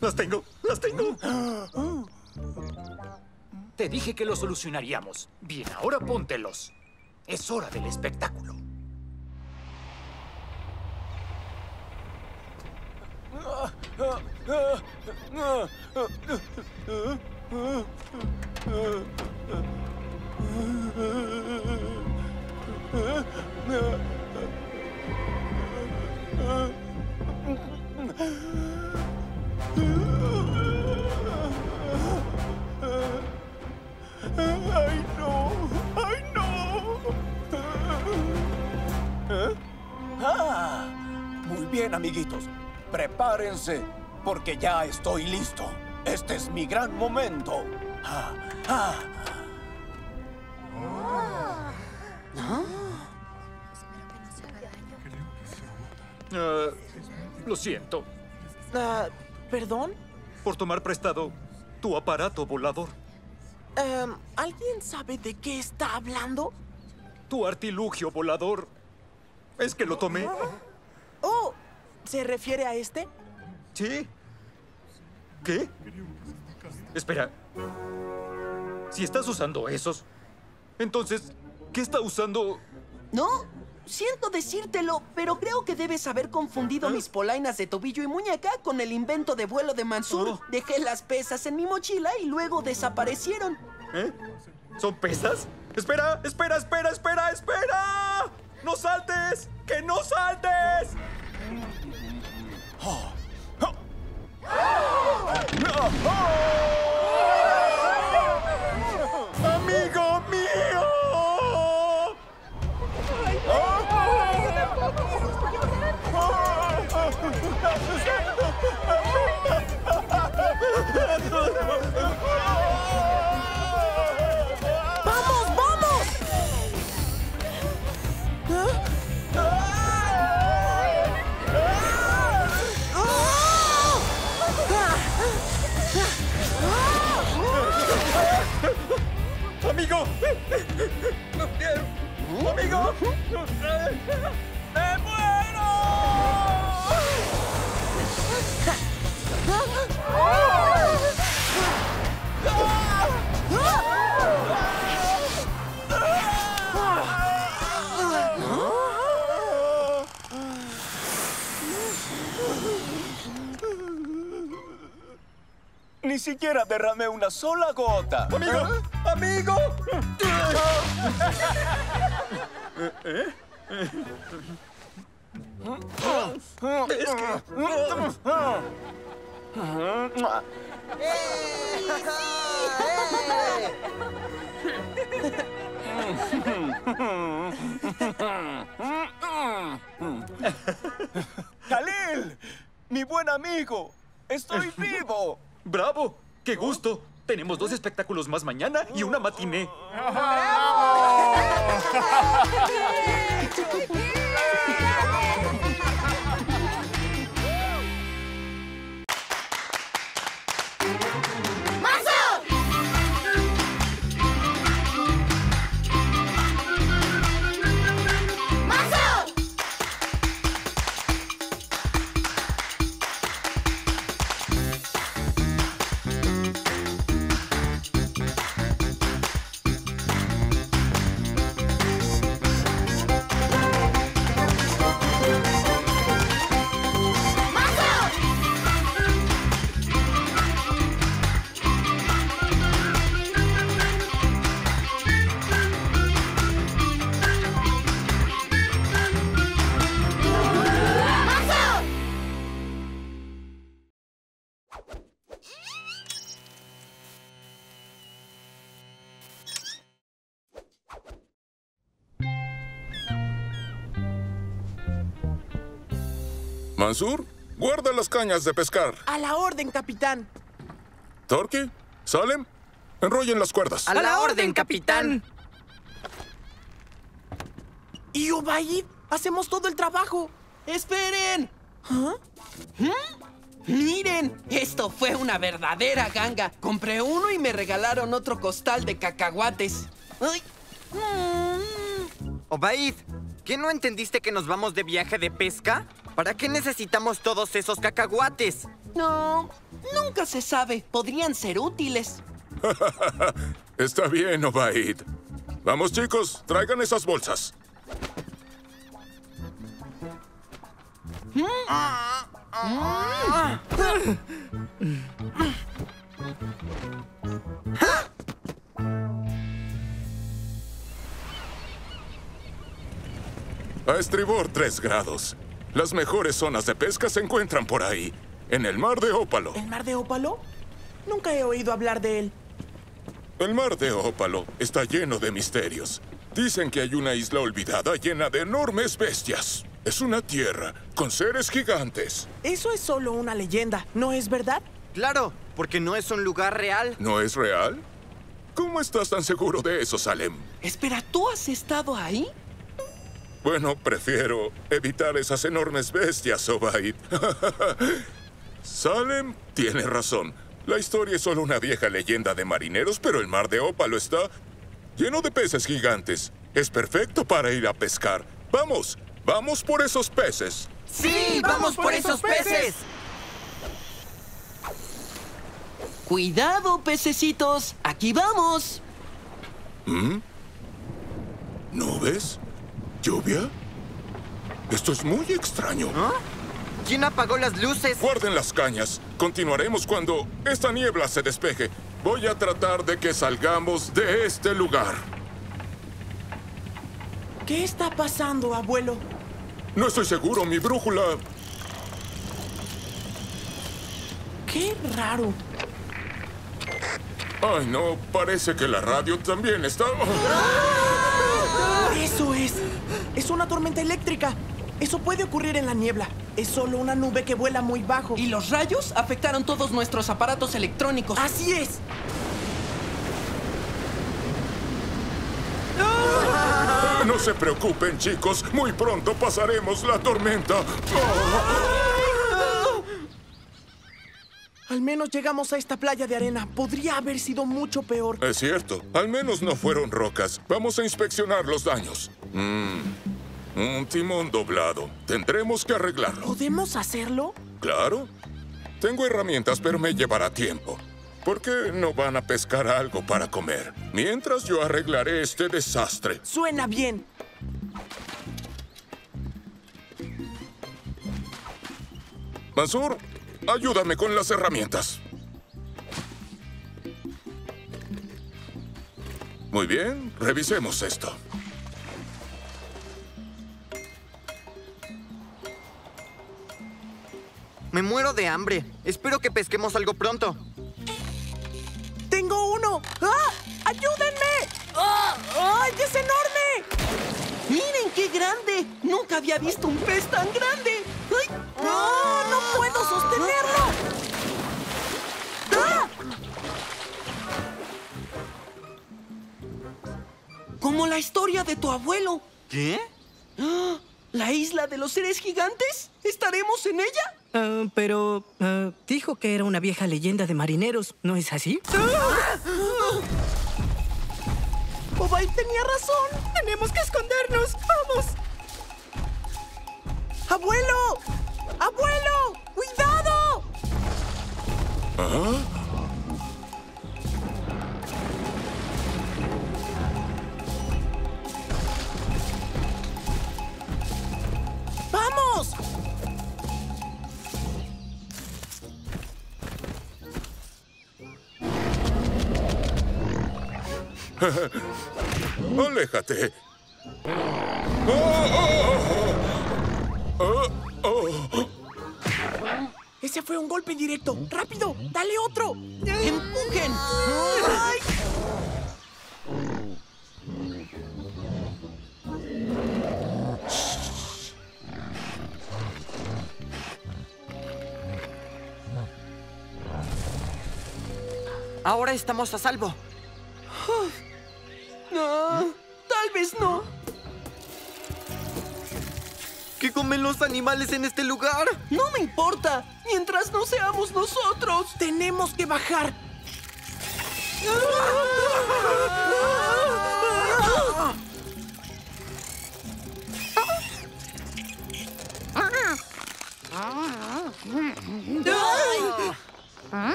¡Las tengo! ¡Las tengo! Te dije que lo solucionaríamos. Bien, ahora póntelos. Es hora del espectáculo. ¡Ay, no! ¡Ay, no! ¿Eh? ¡Ah! Muy bien, amiguitos. Prepárense, porque ya estoy listo. Este es mi gran momento. ¡Ah! ¡Ah! ¿Ah? Lo siento. ¿Perdón? Por tomar prestado tu aparato volador. ¿Alguien sabe de qué está hablando? Tu artilugio volador. Es que lo tomé. Oh, ¿se refiere a este? Sí. ¿Qué? Espera. Si estás usando esos, entonces, ¿qué está usando? No, siento decírtelo, pero creo que debes haber confundido mis polainas de tobillo y muñeca con el invento de vuelo de Mansour. Dejé las pesas en mi mochila y luego desaparecieron. ¿Eh? ¿Son pesas? ¡Espera, espera, espera, espera, espera! ¡No saltes! ¡Que no saltes! ¡Oh! ¡Oh! ¡Oh! ¡Oh! ¡Oh! ¡Oh! ¡Amigo mío! ¡Vamos, vamos! ¡Amigo! ¡Amigo! ¡Me muero! siquiera derramé una sola gota. ¡Amigo! ¡Amigo! ¡Khalil! ¡Mi buen amigo! ¡Estoy vivo! ¡Bravo! ¡Qué gusto! Tenemos dos espectáculos más mañana y una matiné. ¡Bravo! Mansour, guarda las cañas de pescar. A la orden, capitán. Turki, Salem, enrollen las cuerdas. A la orden, capitán. Y Obaid, hacemos todo el trabajo. ¡Esperen! ¿Ah? ¡Miren! Esto fue una verdadera ganga. Compré uno y me regalaron otro costal de cacahuates. Ay. Obaid, ¿qué no entendiste que nos vamos de viaje de pesca? ¿Para qué necesitamos todos esos cacahuates? No, nunca se sabe. Podrían ser útiles. Está bien, Obaid. Vamos, chicos, traigan esas bolsas. A estribor 3 grados. Las mejores zonas de pesca se encuentran por ahí, en el mar de Ópalo. ¿El mar de Ópalo? Nunca he oído hablar de él. El mar de Ópalo está lleno de misterios. Dicen que hay una isla olvidada llena de enormes bestias. Es una tierra con seres gigantes. Eso es solo una leyenda, ¿no es verdad? Claro, porque no es un lugar real. ¿No es real? ¿Cómo estás tan seguro de eso, Salem? Espera, ¿tú has estado ahí? Bueno, prefiero evitar esas enormes bestias, Obaid. Salem tiene razón. La historia es solo una vieja leyenda de marineros, pero el mar de Ópalo está lleno de peces gigantes. Es perfecto para ir a pescar. ¡Vamos! ¡Vamos por esos peces! ¡Sí! ¡Vamos por esos peces! ¡Cuidado, pececitos! ¡Aquí vamos! ¿No ves? ¿Lluvia? Esto es muy extraño. ¿Ah? ¿Quién apagó las luces? Guarden las cañas. Continuaremos cuando esta niebla se despeje. Voy a tratar de que salgamos de este lugar. ¿Qué está pasando, abuelo? No estoy seguro. Mi brújula... ¡Qué raro! Ay, no. Parece que la radio también está... ¡Ah! ¡Eso es! Es una tormenta eléctrica. Eso puede ocurrir en la niebla. Es solo una nube que vuela muy bajo. Y los rayos afectaron todos nuestros aparatos electrónicos. ¡Así es! ¡Ah! No se preocupen, chicos. Muy pronto pasaremos la tormenta. ¡Ah! Al menos llegamos a esta playa de arena. Podría haber sido mucho peor. Es cierto. Al menos no fueron rocas. Vamos a inspeccionar los daños. Un timón doblado. Tendremos que arreglarlo. ¿Podemos hacerlo? Claro. Tengo herramientas, pero me llevará tiempo. ¿Por qué no van a pescar algo para comer? Mientras yo arreglaré este desastre. Suena bien. Mansour, ayúdame con las herramientas. Muy bien, revisemos esto. Me muero de hambre. Espero que pesquemos algo pronto. ¡Tengo uno! ¡Ah! ¡Ayúdenme! ¡Ah! ¡Ay, es enorme! ¡Miren qué grande! ¡Nunca había visto un pez tan grande! ¡Ay! ¡No! ¡No puedo sostenerlo! ¡Ah! Como la historia de tu abuelo. ¿Qué? ¿La isla de los seres gigantes? ¿Estaremos en ella? Pero dijo que era una vieja leyenda de marineros, ¿no es así? Obaid tenía razón. Tenemos que escondernos. ¡Vamos! ¡Abuelo! ¡Abuelo! ¡Cuidado! ¿Ah? ¡Vamos! ¡Aléjate! Ese fue un golpe directo. ¡Rápido! ¡Dale otro! ¡Empujen! ¡Ay! Ahora estamos a salvo. No, tal vez no. ¿Qué comen los animales en este lugar? No me importa, mientras no seamos nosotros. Tenemos que bajar.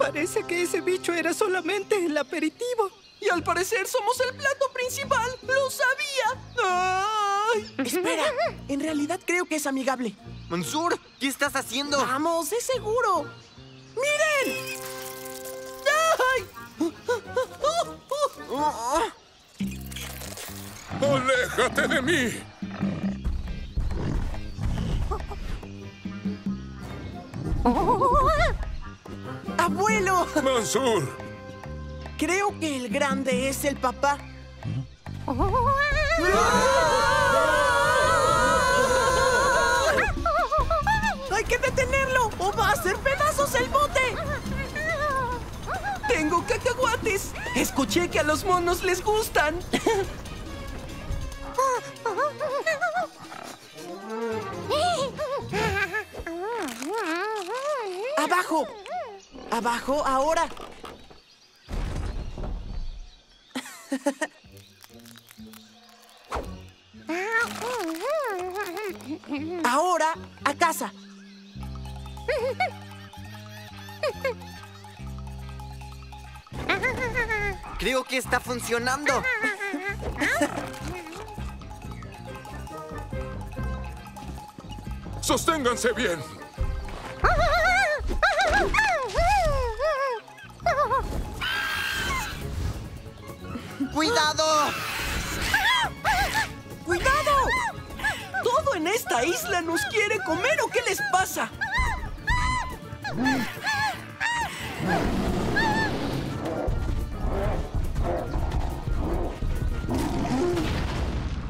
Parece que ese bicho era solamente el aperitivo. Y al parecer somos el plato principal. ¡Lo sabía! ¡Ay! Espera, en realidad creo que es amigable. Mansour, ¿qué estás haciendo? ¡Vamos, es seguro! ¡Miren! ¡Ay! ¡Aléjate de mí! ¡Abuelo! ¡Mansour! Creo que el grande es el papá. ¡Hay que detenerlo! ¡O va a hacer pedazos el bote! ¡Tengo cacahuates! Escuché que a los monos les gustan. ¡Abajo! ¡Abajo ahora! Ahora, a casa. Creo que está funcionando. Sosténganse bien. ¡Cuidado! ¡Cuidado! Todo en esta isla nos quiere comer, ¿o qué les pasa?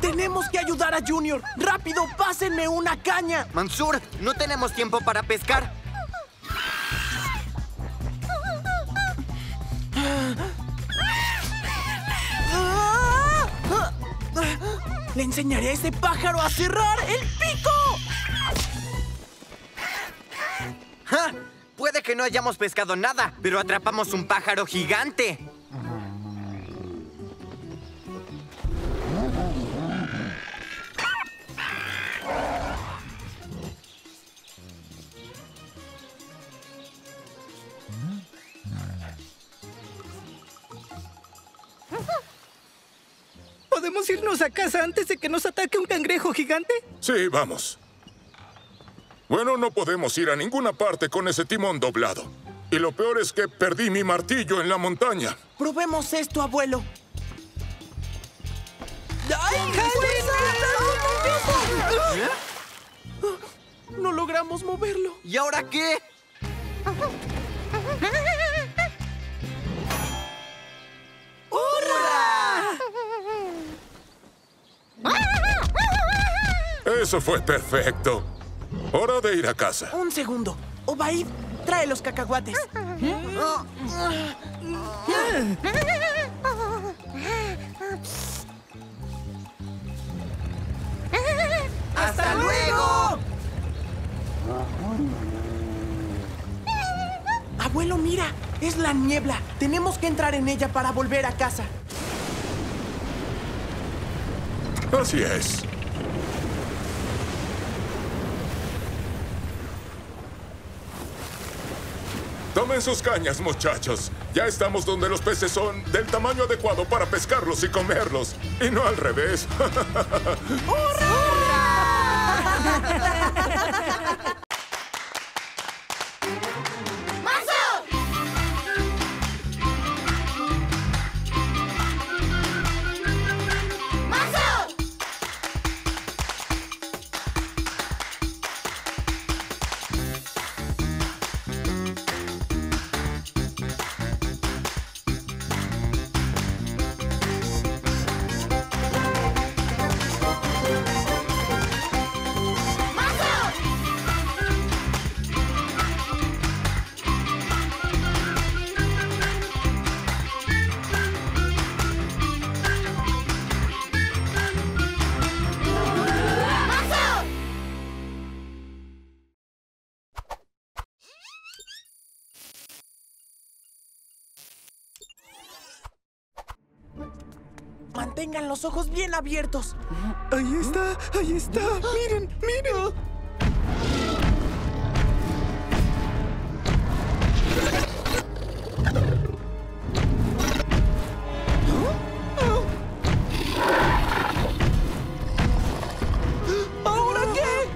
Tenemos que ayudar a Junior. ¡Rápido, pásenme una caña! Mansour, no tenemos tiempo para pescar. ¡Le enseñaré a ese pájaro a cerrar el pico! ¡Ja! Puede que no hayamos pescado nada, pero atrapamos un pájaro gigante. ¿Podemos irnos a casa antes de que nos ataque un cangrejo gigante? Sí, vamos. Bueno, no podemos ir a ninguna parte con ese timón doblado. Y lo peor es que perdí mi martillo en la montaña. Probemos esto, abuelo. ¡Ay, Khalil! No logramos moverlo. ¿Y ahora qué? ¡Hurra! Eso fue perfecto. Hora de ir a casa. Un segundo. Obaid, trae los cacahuates. ¡Hasta luego! Abuelo, mira. Es la niebla. Tenemos que entrar en ella para volver a casa. Así es. Tomen sus cañas, muchachos. Ya estamos donde los peces son del tamaño adecuado para pescarlos y comerlos. Y no al revés. ¡Hurra! Tengan los ojos bien abiertos. Ahí está, ahí está. Miren, miren. ¿Ahora qué?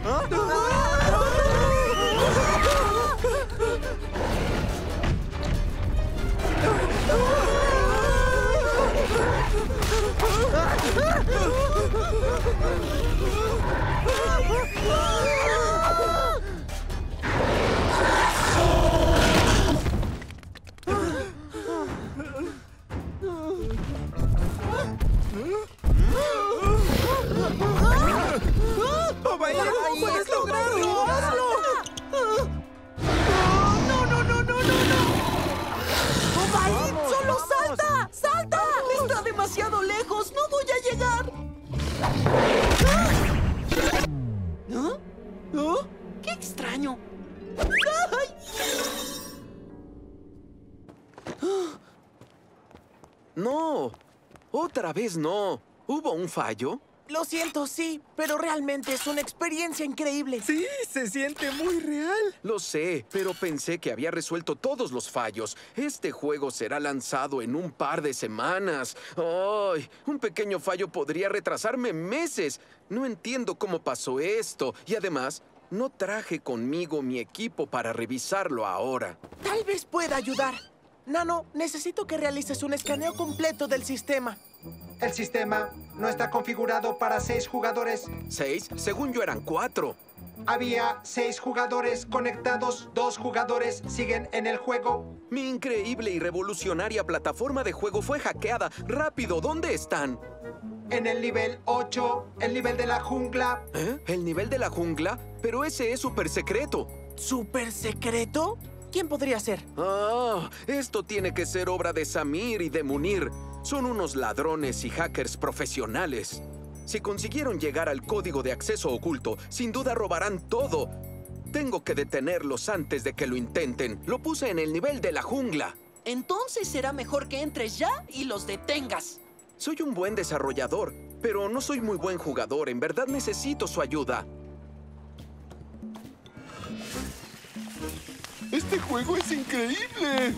¡Obaid, no puedes lograrlo! ¡Hazlo! ¡No, no, no, no, no, no! ¡Obaid, solo salta! ¡Salta! ¡Está demasiado lejos! ¡No voy a llegar! ¿Ah? ¿Ah? ¡Qué extraño! ¡Ay! ¡No! ¡Otra vez no! ¿Hubo un fallo? Lo siento, sí, pero realmente es una experiencia increíble. Sí, se siente muy real. Lo sé, pero pensé que había resuelto todos los fallos. Este juego será lanzado en un par de semanas. ¡Ay! Un pequeño fallo podría retrasarme meses. No entiendo cómo pasó esto. Y además, no traje conmigo mi equipo para revisarlo ahora. Tal vez pueda ayudar. Nano, necesito que realices un escaneo completo del sistema. El sistema no está configurado para 6 jugadores. ¿6? Según yo eran 4. Había 6 jugadores conectados, 2 jugadores siguen en el juego. Mi increíble y revolucionaria plataforma de juego fue hackeada. ¡Rápido! ¿Dónde están? En el nivel 8, el nivel de la jungla. ¿Eh? ¿El nivel de la jungla? Pero ese es súper secreto. ¿Súper secreto? ¿Quién podría ser? Ah, esto tiene que ser obra de Samir y de Munir. Son unos ladrones y hackers profesionales. Si consiguieron llegar al código de acceso oculto, sin duda robarán todo. Tengo que detenerlos antes de que lo intenten. Lo puse en el nivel de la jungla. Entonces será mejor que entres ya y los detengas. Soy un buen desarrollador, pero no soy muy buen jugador. En verdad necesito su ayuda. ¡Este juego es increíble!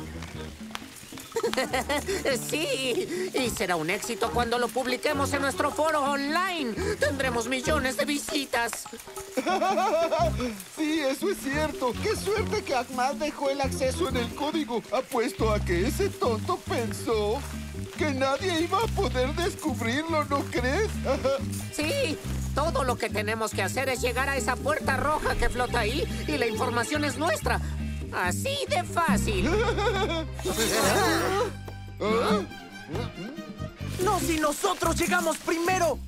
Sí, y será un éxito cuando lo publiquemos en nuestro foro online. Tendremos millones de visitas. Sí, eso es cierto. Qué suerte que Ahmad dejó el acceso en el código. Apuesto a que ese tonto pensó que nadie iba a poder descubrirlo, ¿no crees? Sí, todo lo que tenemos que hacer es llegar a esa puerta roja que flota ahí y la información es nuestra. Así de fácil. ¿Ah? No, si nosotros llegamos primero.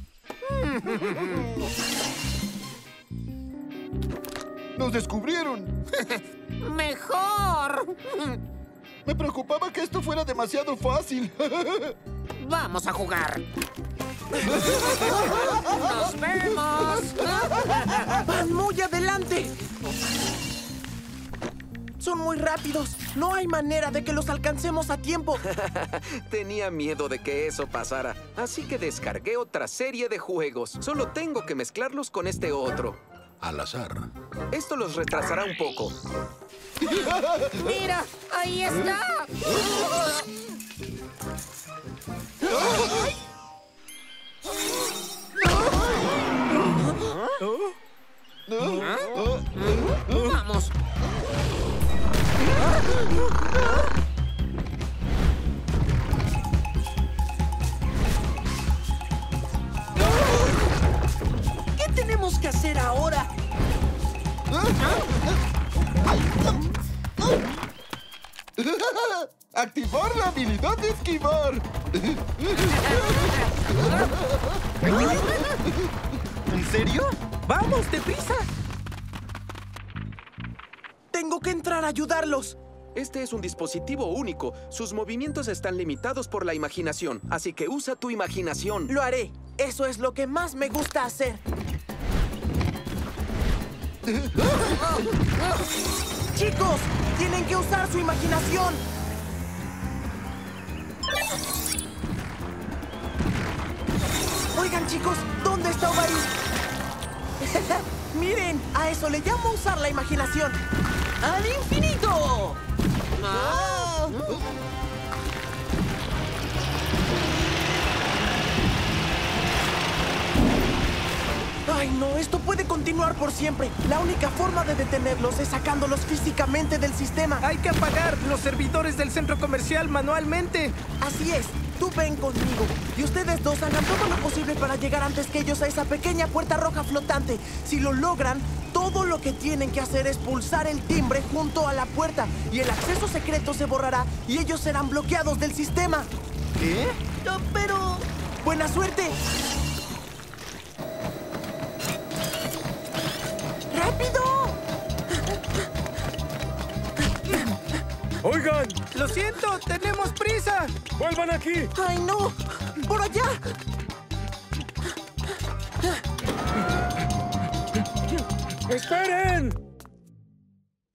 Nos descubrieron. Mejor. Me preocupaba que esto fuera demasiado fácil. Vamos a jugar. ¡Nos vemos! ¡Van muy adelante! Son muy rápidos. No hay manera de que los alcancemos a tiempo. Tenía miedo de que eso pasara. Así que descargué otra serie de juegos. Solo tengo que mezclarlos con este otro. Al azar. Esto los retrasará un poco. ¡Mira! ¡Ahí está! ¡Vamos! ¿Qué tenemos que hacer ahora? ¡Activar la habilidad de esquivar! ¿En serio? ¡Vamos, deprisa! ¡Tengo que entrar a ayudarlos! Este es un dispositivo único. Sus movimientos están limitados por la imaginación, así que usa tu imaginación. ¡Lo haré! Eso es lo que más me gusta hacer. ¡Chicos! ¡Tienen que usar su imaginación! Oigan, chicos, ¿dónde está Obaid? ¡Miren! A eso le llamo usar la imaginación. ¡Al infinito! Ah. ¡Ay, no! Esto puede continuar por siempre. La única forma de detenerlos es sacándolos físicamente del sistema. Hay que apagar los servidores del centro comercial manualmente. Así es. Tú ven conmigo. Y ustedes dos hagan todo lo posible para llegar antes que ellos a esa pequeña puerta roja flotante. Si lo logran, todo lo que tienen que hacer es pulsar el timbre junto a la puerta. Y el acceso secreto se borrará y ellos serán bloqueados del sistema. ¿Qué? No, pero... ¡Buena suerte! ¡Rápido! ¡Oigan! ¡Lo siento! ¡Tenemos prisa! ¡Vuelvan aquí! ¡Ay, no! ¡Por allá! ¡Esperen!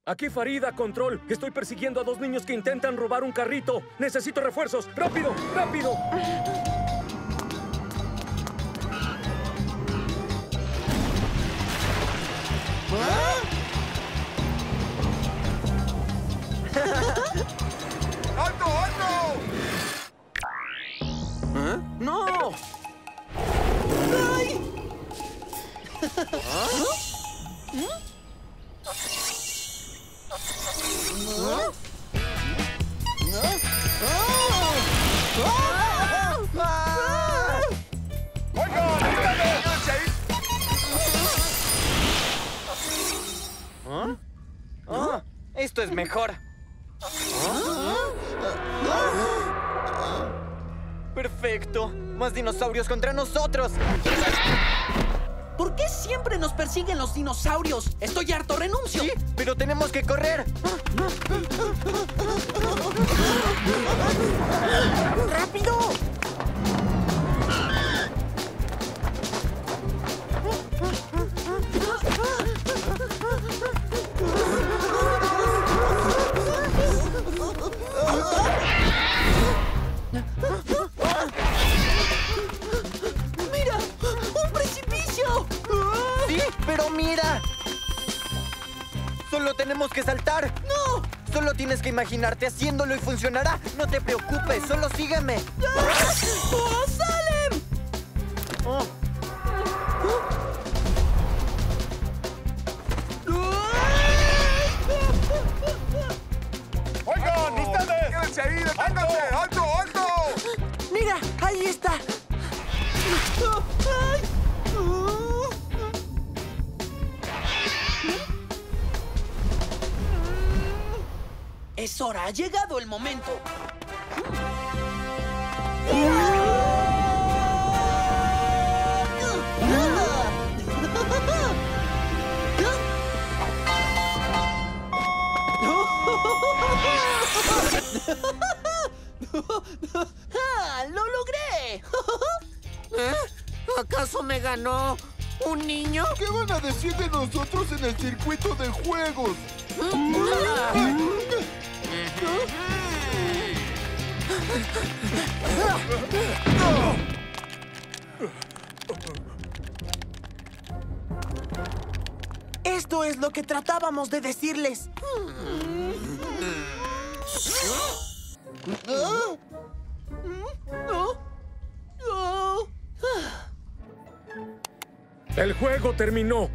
Aquí Farida, control. Estoy persiguiendo a dos niños que intentan robar un carrito. ¡Necesito refuerzos! ¡Rápido! ¡Rápido! ¿Ah? ¡Alto, alto! ¿Eh? ¡No! ¡Ay! ¿Ah? ¿Ah? ¿Ah? ¡Ah! ¡Oigan, díganme! ¿Ah? ¿Ah? Esto es mejor. Perfecto. Más dinosaurios contra nosotros. ¿Por qué siempre nos persiguen los dinosaurios? Estoy harto, renuncio. Sí, pero tenemos que correr. ¡Rápido! ¡Mira! ¡Un precipicio! Sí, pero mira. Solo tenemos que saltar. ¡No! Solo tienes que imaginarte haciéndolo y funcionará. No te preocupes, solo sígueme. ¡Oh, Salem! Oh. ¡Oigan, ustedes! ¡Quédense ahí! ¡Deténganse! ¡Alto, alto! ¡Mira! ¡Ahí está! Es hora, ha llegado el momento. ¡Ah, lo logré! ¿Eh? ¿Acaso me ganó un niño? ¿Qué van a decir de nosotros en el circuito de juegos? Esto es lo que tratábamos de decirles. El juego terminó.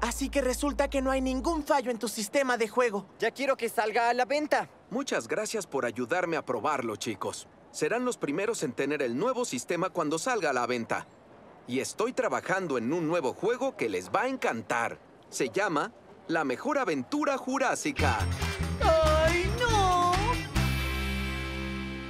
Así que resulta que no hay ningún fallo en tu sistema de juego. Ya quiero que salga a la venta. Muchas gracias por ayudarme a probarlo, chicos. Serán los primeros en tener el nuevo sistema cuando salga a la venta. Y estoy trabajando en un nuevo juego que les va a encantar. Se llama La Mejor Aventura Jurásica.